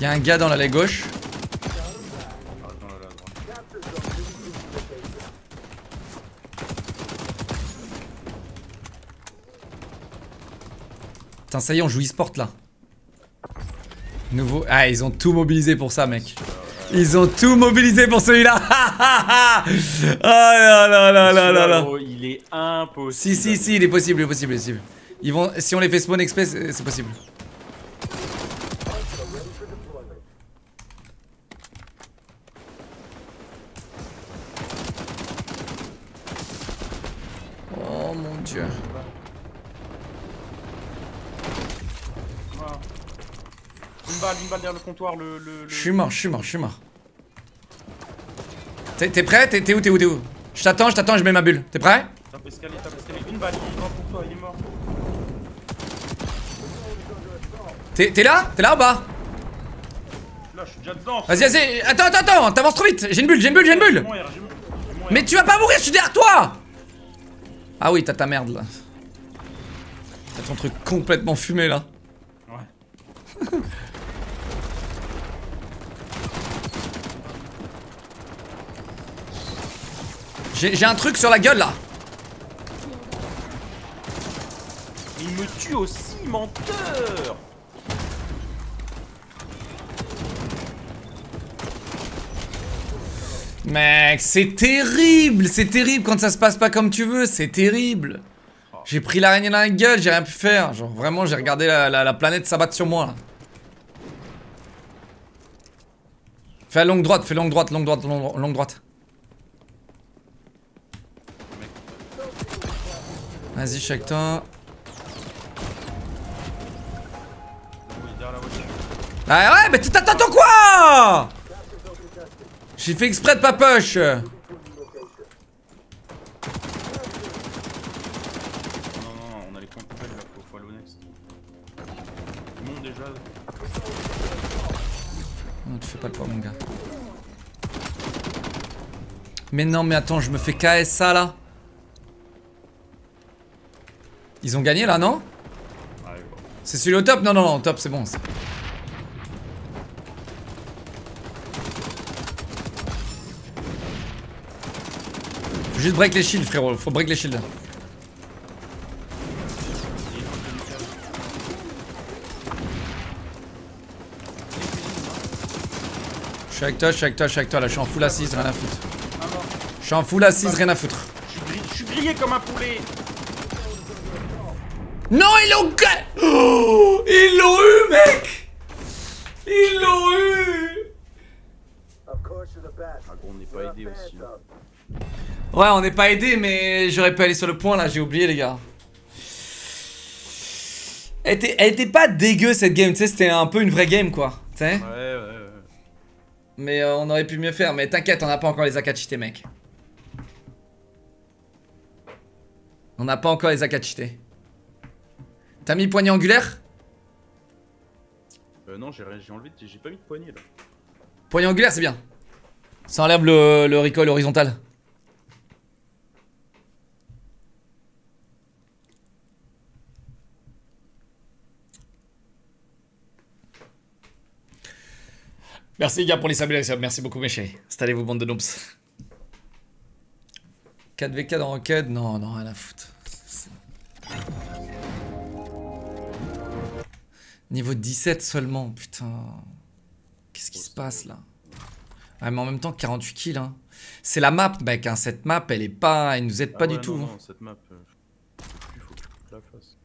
Y'a un gars dans l'allée gauche. Putain, ça y est, on joue e-sport là. Nouveau. Ah, ils ont tout mobilisé pour ça, mec. Ils ont tout mobilisé pour celui-là. Oh là là là là là là. Il est impossible. Si, si, si, il est possible, il est possible, il est possible. Ils vont... Si on les fait spawn exprès, c'est possible. Oh mon dieu. Une balle, une balle derrière le comptoir, le... le... Je suis mort, je suis mort, je suis mort. T'es prêt? T'es où, t'es où, t'es où? Je t'attends, je t'attends, je mets ma bulle. T'es prêt? Tape escalier, tape escalier. Une balle, il est mort pour toi, il est mort. T'es là? T'es là ou pas? Là, je suis déjà dedans. Vas-y, vas-y, attends, attends, attends, t'avances trop vite. J'ai une bulle, j'ai une bulle, j'ai une bulle. Mais tu vas pas mourir, je suis derrière toi. Ah oui, t'as ta merde là. T'as ton truc complètement fumé là. Ouais. J'ai un truc sur la gueule là. Il me tue aussi, menteur. Mec, c'est terrible, c'est terrible quand ça se passe pas comme tu veux, c'est terrible. J'ai pris l'araignée dans la gueule, j'ai rien pu faire. Genre vraiment, j'ai regardé la, la, la planète s'abattre sur moi là. Fais à longue droite, fais longue droite, longue droite, longue, longue droite. Vas-y, check-toi. Ah ouais, mais t'attends quoi? J'ai fait exprès de pas push. Non, tu fais pas le poids, mon gars. Mais non, mais attends, je me fais K S A là. Ils ont gagné là, non? C'est celui au top? Non, non, non, top, c'est bon. Faut juste break les shields, frérot, faut break les shields. Je suis avec toi, je suis avec toi, je suis avec toi là, je suis en full assise, rien à foutre. Je suis en full assise, rien à foutre. Je suis grillé comme un poulet. Non, ils l'ont... Oh, ils l'ont eu, mec. Ils l'ont eu. On n'est pas aidé aussi. Ouais, on n'est pas aidé, mais j'aurais pu aller sur le point là, j'ai oublié les gars. Elle était, elle était pas dégueu cette game, tu sais, c'était un peu une vraie game quoi, tu sais. Ouais, ouais, ouais. Mais euh, on aurait pu mieux faire, mais t'inquiète, on n'a pas encore les A K cheatés, mec. On n'a pas encore les A K cheatés. T'as mis poignée angulaire? Euh, non, j'ai enlevé, j'ai pas mis de poignée là. Poignée angulaire, c'est bien. Ça enlève le, le recoil horizontal. Merci les gars pour les sablations, merci beaucoup mes chéris. Installez-vous bande de noobs. quatre v quatre en ranked, non, non, rien à foutre. Niveau dix-sept seulement, putain. Qu'est-ce qui se passe là? Ah mais en même temps quarante-huit kills hein. C'est la map mec, hein. Cette map elle est pas, elle nous aide pas ah ouais, du non, tout. Non, hein. Cette map, euh, il faut que je la fasse.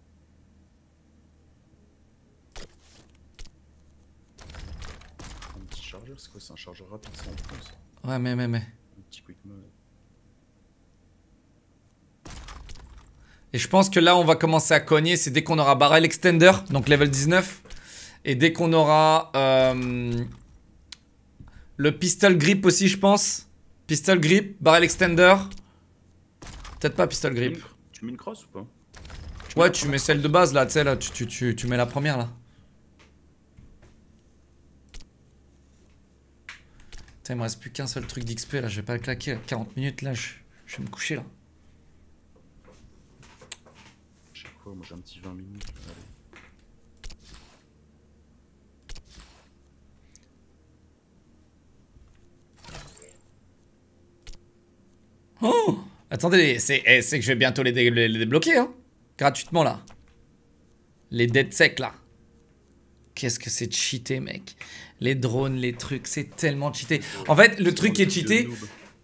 C'est quoi, c'est un chargeur rapide ça en plus? Ouais mais mais mais un petit quick mag. Et je pense que là on va commencer à cogner. C'est dès qu'on aura Barrel Extender, donc level dix-neuf. Et dès qu'on aura euh, Le Pistol Grip aussi, je pense. Pistol Grip, Barrel Extender. Peut-être pas Pistol Grip. Tu mets une, tu mets une crosse ou pas? Tu Ouais, tu mets celle de base là, tu sais, là, tu, tu, tu, tu mets la première là. Putain, il me reste plus qu'un seul truc d'X P là, je vais pas le claquer. Là. quarante minutes là, je, je vais me coucher là. Je sais quoi, moi j'ai un petit vingt minutes. Allez. Oh! Attendez, c'est que je vais bientôt les, dé, les, les débloquer, hein! Gratuitement, là. Les Dead Sec, là. Qu'est-ce que c'est cheaté, mec? Les drones, les trucs, c'est tellement cheaté. En fait, le truc qui est cheaté...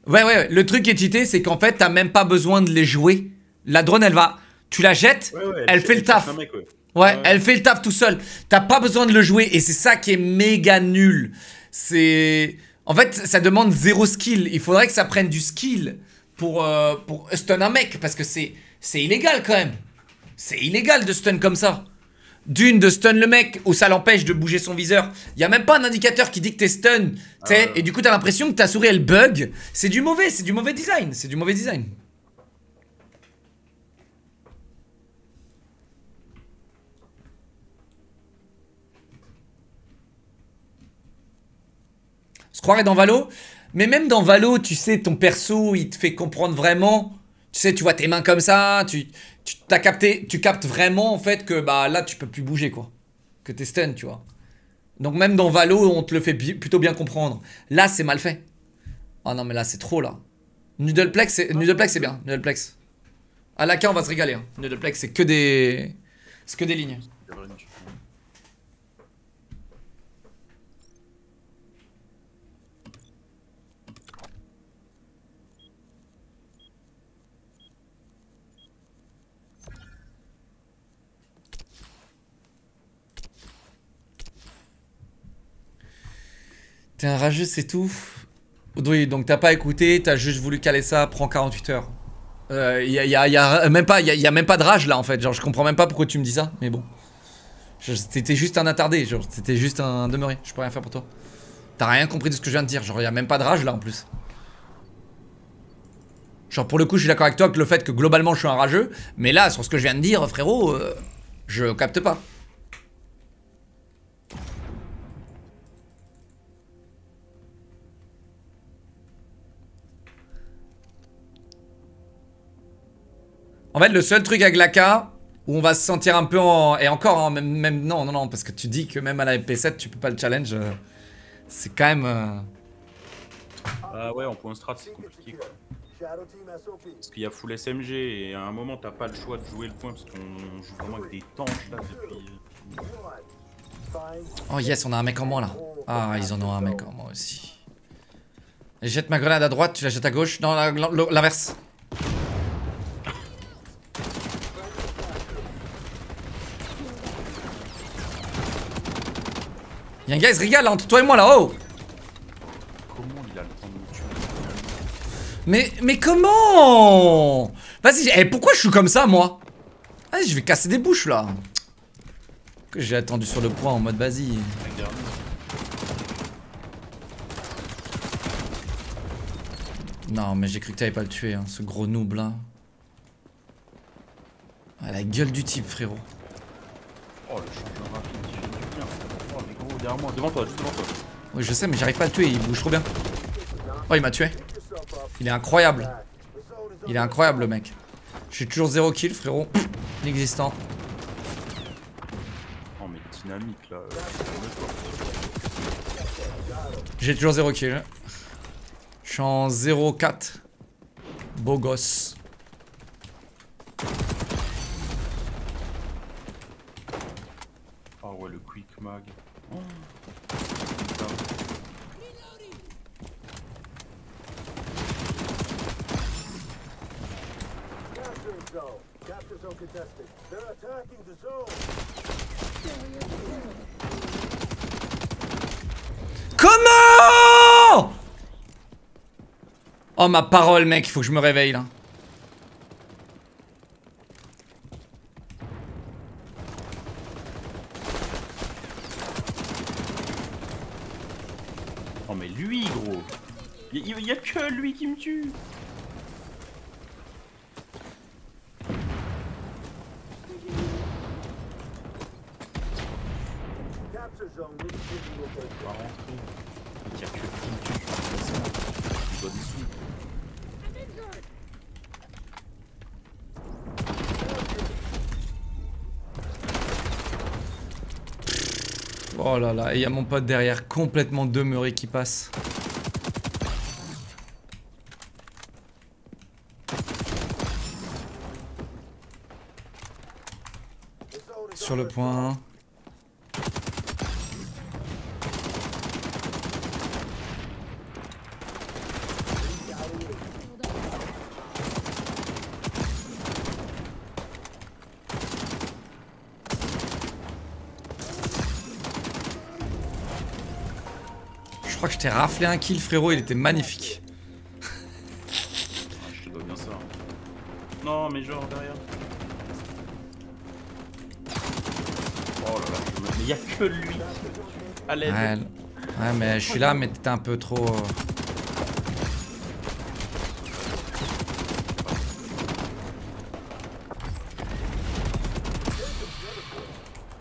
Ouais, ouais, ouais, le truc qui est cheaté, c'est qu'en fait, t'as même pas besoin de les jouer. La drone, elle va... Tu la jettes, ouais, ouais, elle, elle fait elle le taf. Mec, ouais, ouais, ouais, elle fait le taf tout seul. T'as pas besoin de le jouer, et c'est ça qui est méga nul. C'est... En fait, ça demande zéro skill. Il faudrait que ça prenne du skill... Pour, euh, pour stun un mec, parce que c'est illégal quand même. C'est illégal de stun comme ça. D'une, de stun le mec, où ça l'empêche de bouger son viseur. Il n'y a même pas un indicateur qui dit que t'es stun, ah, ouais, ouais. Et du coup t'as l'impression que ta souris elle bug. C'est du mauvais, c'est du mauvais design, c'est du mauvais design. Se croirait dans Valo. Mais même dans Valo, tu sais, ton perso, il te fait comprendre vraiment. Tu sais, tu vois tes mains comme ça, tu, tu t'as capté, tu captes vraiment en fait que bah là, tu peux plus bouger quoi, que t'es stun, tu vois. Donc même dans Valo, on te le fait bi plutôt bien comprendre. Là, c'est mal fait. Ah oh, non, mais là, c'est trop là. Noodleplex, c'est Noodleplex, bien. Noodleplex. À la K, on va se régaler. Hein. Noodleplex, c'est que des, c'est que des lignes. T'es un rageux, c'est tout. Oui, donc t'as pas écouté, t'as juste voulu caler ça, prends quarante-huit heures. Euh, y a, y a, y a même pas, y a, y a même pas de rage là en fait, genre je comprends même pas pourquoi tu me dis ça, mais bon. T'étais juste un attardé, genre t'étais juste un demeuré, je peux rien faire pour toi. T'as rien compris de ce que je viens de dire, genre y a même pas de rage là en plus. Genre pour le coup je suis d'accord avec toi que le fait que globalement je suis un rageux, mais là sur ce que je viens de dire frérot, euh, je capte pas. En fait, le seul truc avec l'A K où on va se sentir un peu en... Et encore, hein, même, même... Non, non, non, parce que tu dis que même à la M P sept, tu peux pas le challenge. Euh... C'est quand même... Ah euh... euh, ouais, en point strat, c'est compliqué, quoi. Parce qu'il y a full S M G et à un moment, t'as pas le choix de jouer le point parce qu'on joue vraiment avec des tanches, là, depuis... Oh yes, on a un mec en moi, là. Ah, ils en ont un mec en moi aussi. Et jette ma grenade à droite, tu la jettes à gauche. Non, l'inverse. Y'a un gars, il se régale entre toi et moi là-haut. Comment il a le temps de me tuer? Mais, mais comment? Vas-y, eh, pourquoi je suis comme ça moi? Vas-y, je vais casser des bouches là. Que j'ai attendu sur le point en mode vas-y. Non, mais j'ai cru que t'allais pas le tuer, hein, ce gros noob là. Ah, la gueule du type, frérot. Oh, le champion rapide. Derrière moi, devant toi, juste devant toi. Oui, je sais, mais j'arrive pas à le tuer, il bouge trop bien. Oh, il m'a tué. Il est incroyable. Il est incroyable, le mec. Je suis toujours zéro kill, frérot. Inexistant. Oh, mais dynamique là. J'ai toujours zéro kill. Je suis en zéro quatre. Beau gosse. Ah ouais, le Quick Mag. Oh. Comment? Oh ma parole mec, il faut que je me réveille là. Oh mais lui gros, il y, y a que lui qui me tue. Oh là là, et il y a mon pote derrière complètement demeuré qui passe. Sur le point. Je t'ai raflé un kill frérot, il était magnifique. Je te dois bien ça. Non mais genre derrière. Oh là là, mais il y a que lui à l'aide. Ouais, ouais mais je suis là mais t'étais un peu trop...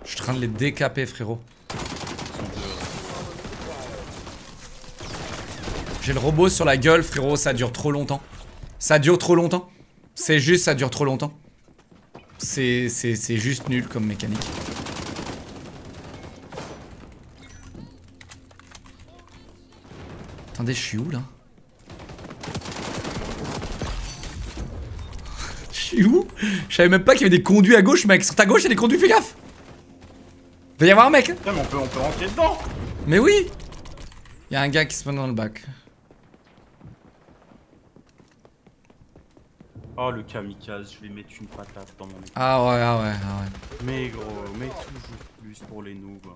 Je suis en train de les décaper frérot. J'ai le robot sur la gueule, frérot, ça dure trop longtemps. Ça dure trop longtemps. C'est juste, ça dure trop longtemps. C'est juste nul comme mécanique. Attendez, je suis où, là? Je suis où? Je savais même pas qu'il y avait des conduits à gauche, mec. Sur ta gauche, il y a des conduits, fais gaffe. Il va y avoir un mec. Putain, mais on peut, on peut rentrer dedans. Mais oui. Il y a un gars qui se met dans le bac. Oh le kamikaze, je vais mettre une patate dans mon équipe. Ah ouais, ah ouais, ah ouais. Mais gros, mets toujours plus pour les noobs.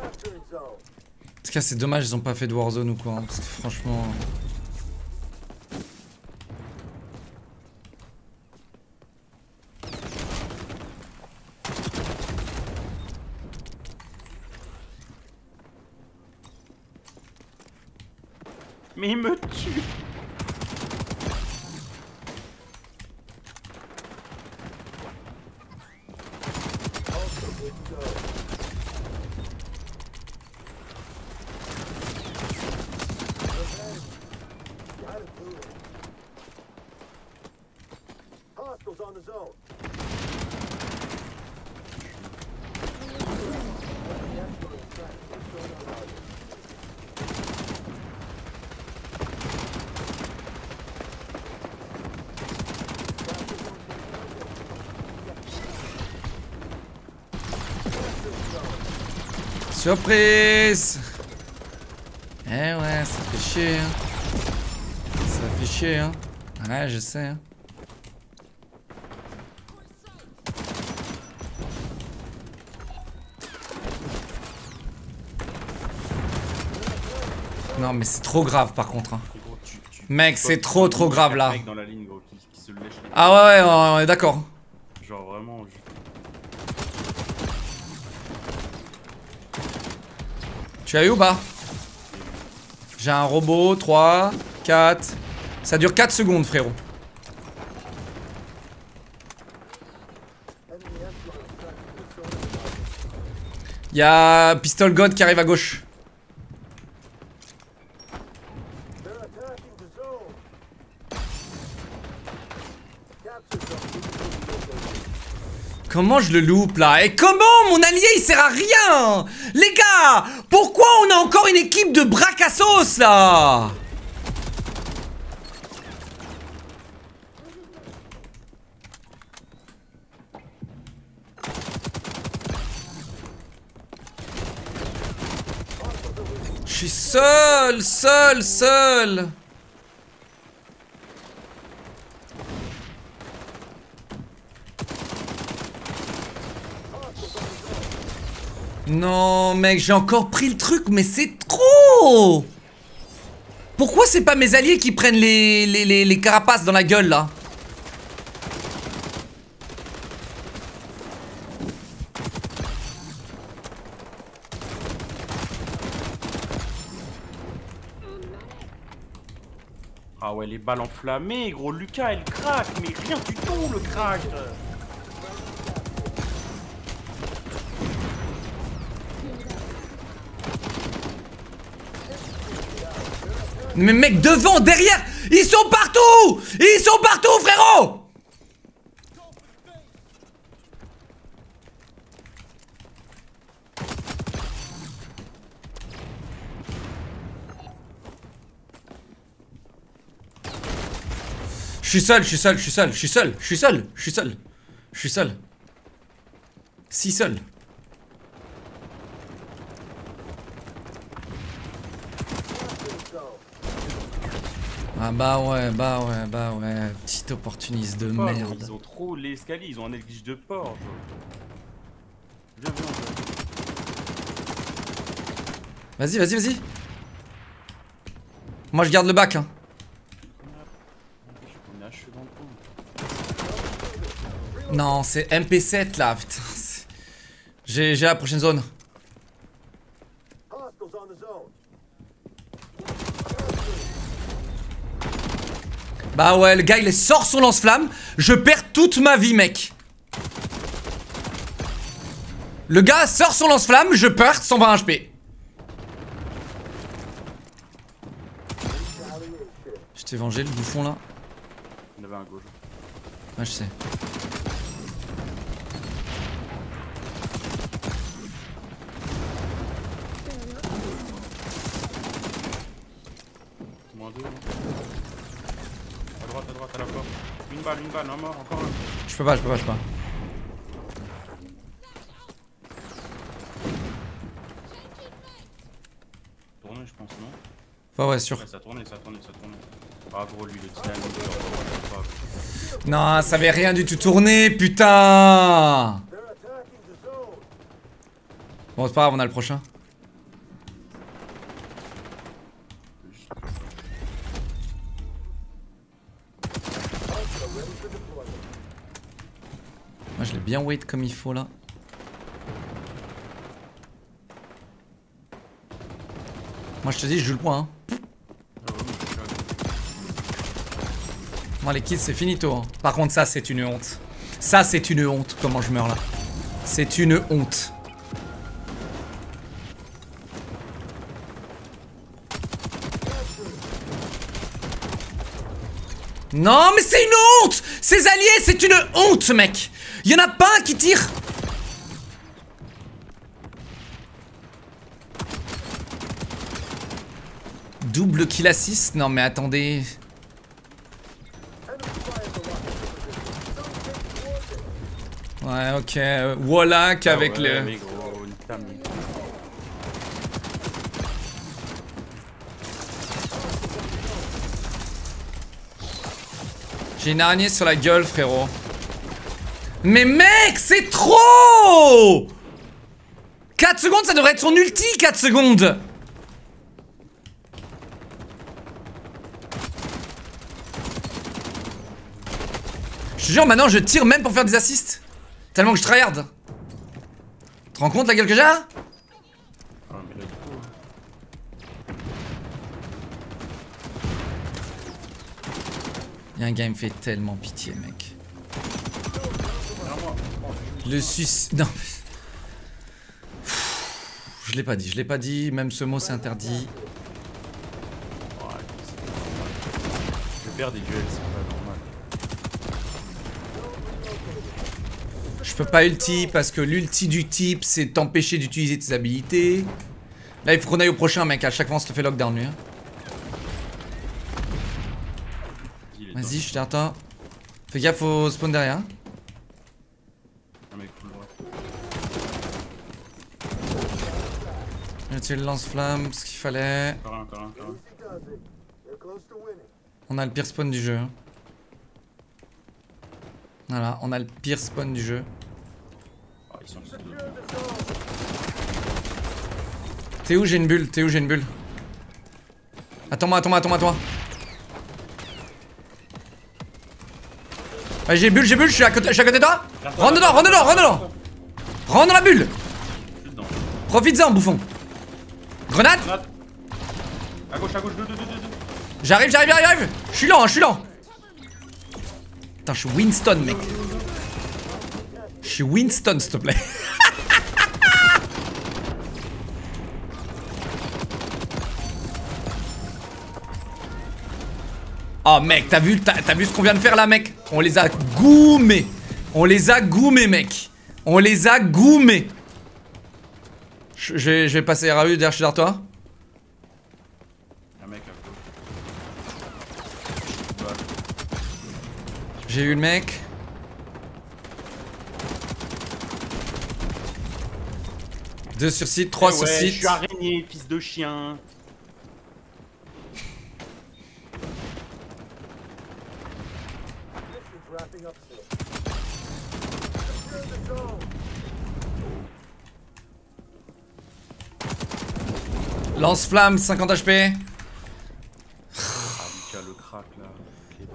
En tout cas c'est dommage, ils ont pas fait de Warzone ou quoi, hein, parce que franchement... Mais il me tue. Surprise! Eh ouais, ça fait chier, hein. Ça fait chier, hein. Ouais, je sais, hein. Non, mais c'est trop grave, par contre, hein. Mec, c'est trop, trop grave, là. Ah ouais, ouais, on est d'accord. Genre, vraiment... Tu as eu ou pas? J'ai un robot, trois, quatre. Ça dure quatre secondes, frérot. Il y a Pistol God qui arrive à gauche. Comment je le loupe là? Et comment mon allié il sert à rien? Les gars, pourquoi on a encore une équipe de bracassos là? Je suis seul, seul, seul. Non mec, j'ai encore pris le truc, mais c'est trop. Pourquoi c'est pas mes alliés qui prennent les, les, les, les carapaces dans la gueule là? Ah ouais, les balles enflammées, gros. Lucas, elle craque, mais rien du tout, le crack. Mais mec, devant, derrière, ils sont partout. Ils sont partout, frérot. Je suis seul, je suis seul, je suis seul, je suis seul, je suis seul, je suis seul, je suis seul. Si seul. Ah bah ouais, bah ouais, bah ouais, petite opportuniste de merde. Ils ont trop l'escalier, ils ont un glitch de porte. Vas-y, vas-y, vas-y. Moi je garde le bac, hein. Non, c'est M P sept là, putain. J'ai la prochaine zone. Bah ouais, le gars il sort son lance-flamme. Je perds toute ma vie, mec. Le gars sort son lance-flamme, je perds cent vingt H P. Je t'ai vengé, le bouffon là. Il y en avait un à gauche. Ah, je sais. Une balle, un mort, encore un. Je peux pas, je peux pas, je peux pas. Tourner, je pense, non? Bah ouais, sûr. Ouais, ça tourne, ça tourne, ça tourne. Ah gros, lui, le titane, il est... Non, ça avait rien du tout tourné, putain. Bon, c'est pas grave, on a le prochain. Moi je l'ai bien wait comme il faut là. Moi je te dis, je joue le point, hein. Moi les kills c'est finito, hein. Par contre ça c'est une honte. Ça c'est une honte comment je meurs là. C'est une honte. Non mais c'est une honte. Ces alliés c'est une honte, mec. Y'en a pas un qui tire. Double kill à six. Non mais attendez. Ouais ok. Wallach avec ah ouais, le... J'ai une araignée sur la gueule, frérot. Mais mec, c'est trop! quatre secondes, ça devrait être son ulti, quatre secondes! Je te jure, maintenant je tire même pour faire des assists. Tellement que je tryhard. Tu te rends compte la gueule que j'ai là? Y'a un gars qui me fait tellement pitié, mec. Le sus... Non. Je l'ai pas dit, je l'ai pas dit, même ce mot c'est interdit. Je perds des duels, c'est pas normal. Je peux pas ulti parce que l'ulti du type c'est t'empêcher d'utiliser tes habilités. Là il faut qu'on aille au prochain, mec, à chaque fois on se le fait lockdown lui. Hein. Vas-y, je suis derrière toi. Fais gaffe au spawn derrière. J'ai tué le lance-flamme, ce qu'il fallait. Encore un, encore un, encore un. On a le pire spawn du jeu. Voilà, on a le pire spawn du jeu. Oh, ils sont tous deux. T'es où? J'ai une bulle, t'es où? J'ai une bulle. Attends-moi, attends-moi, attends-moi, attends-moi. Allez, j'ai bulle, j'ai bulle, je suis à côté, je suis à côté de toi. Rentre dedans, rentre dedans, rentre dedans. Rentre dans la bulle. Profites-en, bouffon. Grenade. Grenade. A gauche, à gauche, deux, deux, deux, deux. J'arrive, j'arrive, j'arrive. Je suis lent, hein, je suis lent. Putain, je suis Winston, mec. Je suis Winston, s'il te plaît. Oh mec, t'as vu, t'as vu ce qu'on vient de faire là, mec? On les a goumés. On les a goumés, mec. On les a goumés. Je, je, je vais passer R A U derrière, je suis derrière toi. J'ai eu le mec. Deux sur site, trois eh ouais, sur site. Je suis araignée, fils de chien. Lance-flamme, cinquante H P.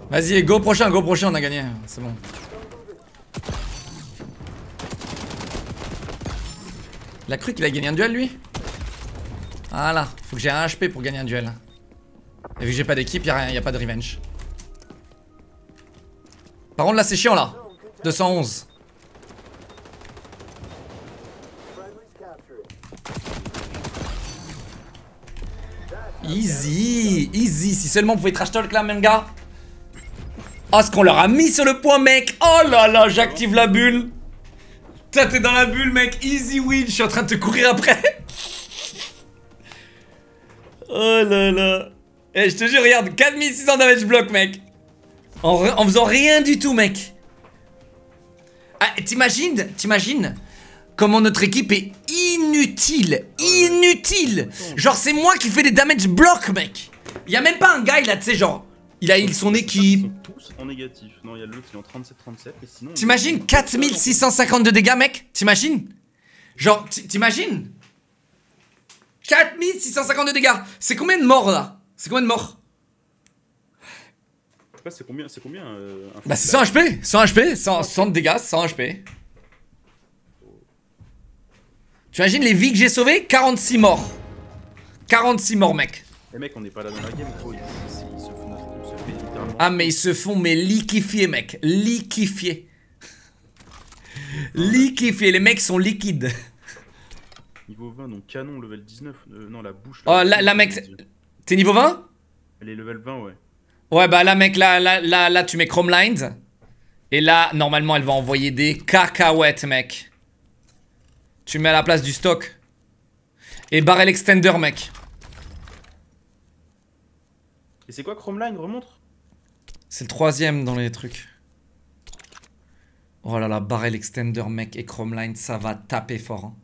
Vas-y, go prochain, go prochain, on a gagné, c'est bon. Il a cru qu'il a gagné un duel, lui. Voilà, faut que j'ai un H P pour gagner un duel. Et vu que j'ai pas d'équipe, y'a rien, y'a pas de revenge. Par contre là c'est chiant là, deux cent onze. Easy, easy, si seulement on pouvait trash talk là, même gars. Oh, ce qu'on leur a mis sur le point, mec. Oh là là, j'active la bulle. T'as t'es dans la bulle, mec. Easy win, je suis en train de te courir après. Oh là là. Eh, je te jure, regarde, quatre mille six cents damage block, mec. En, en faisant rien du tout, mec. Ah, t'imagines, t'imagines comment notre équipe est inutile. Inutile. Genre, c'est moi qui fais les damage block, mec. Y'a même pas un gars, là, tu sais, genre... Il a il son équipe. Ils sont tous en négatif. Non, il y a l'autre qui est en trente-sept trente-sept. Et sinon. T'imagines quatre mille six cent cinquante-deux dégâts, mec? T'imagines? Genre, t'imagines? quatre mille six cent cinquante-deux dégâts. C'est combien de morts là? C'est combien de morts? Je sais pas, c'est combien, combien euh, un bah, c'est cent H P. cent H P. cent, cent dégâts, cent H P. T'imagines les vies que j'ai sauvées? quarante-six morts. quarante-six morts, mec. Eh, mec, on n'est pas là dans la game, toi. Ah mais ils se font mais liquifier, mec. Liquifier. Liquifier, les mecs sont liquides. Niveau vingt, donc canon, level dix-neuf, euh, non la bouche. Oh là, là mec, t'es niveau vingt? Elle est level vingt, ouais. Ouais bah là mec, là, là, là, là tu mets Chrome Line. Et là, normalement elle va envoyer des cacahuètes, mec. Tu mets à la place du stock. Et Barrel Extender, mec. Et c'est quoi Chrome Line, remontre? C'est le troisième dans les trucs. Oh là là, Barrel Extender, mec, et Chrome Line, ça va taper fort. Hein.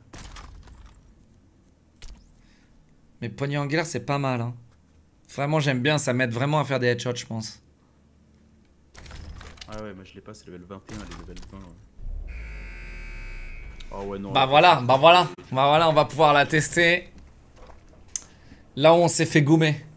Mais poignée angulaire, c'est pas mal. Hein. Vraiment, j'aime bien, ça m'aide vraiment à faire des headshots, je pense. Ah ouais, moi je l'ai pas, c'est level vingt et un, les level vingt. Ouais. Oh ouais, non. Bah voilà, bah voilà, bah voilà, on va pouvoir la tester. Là où on s'est fait goumer.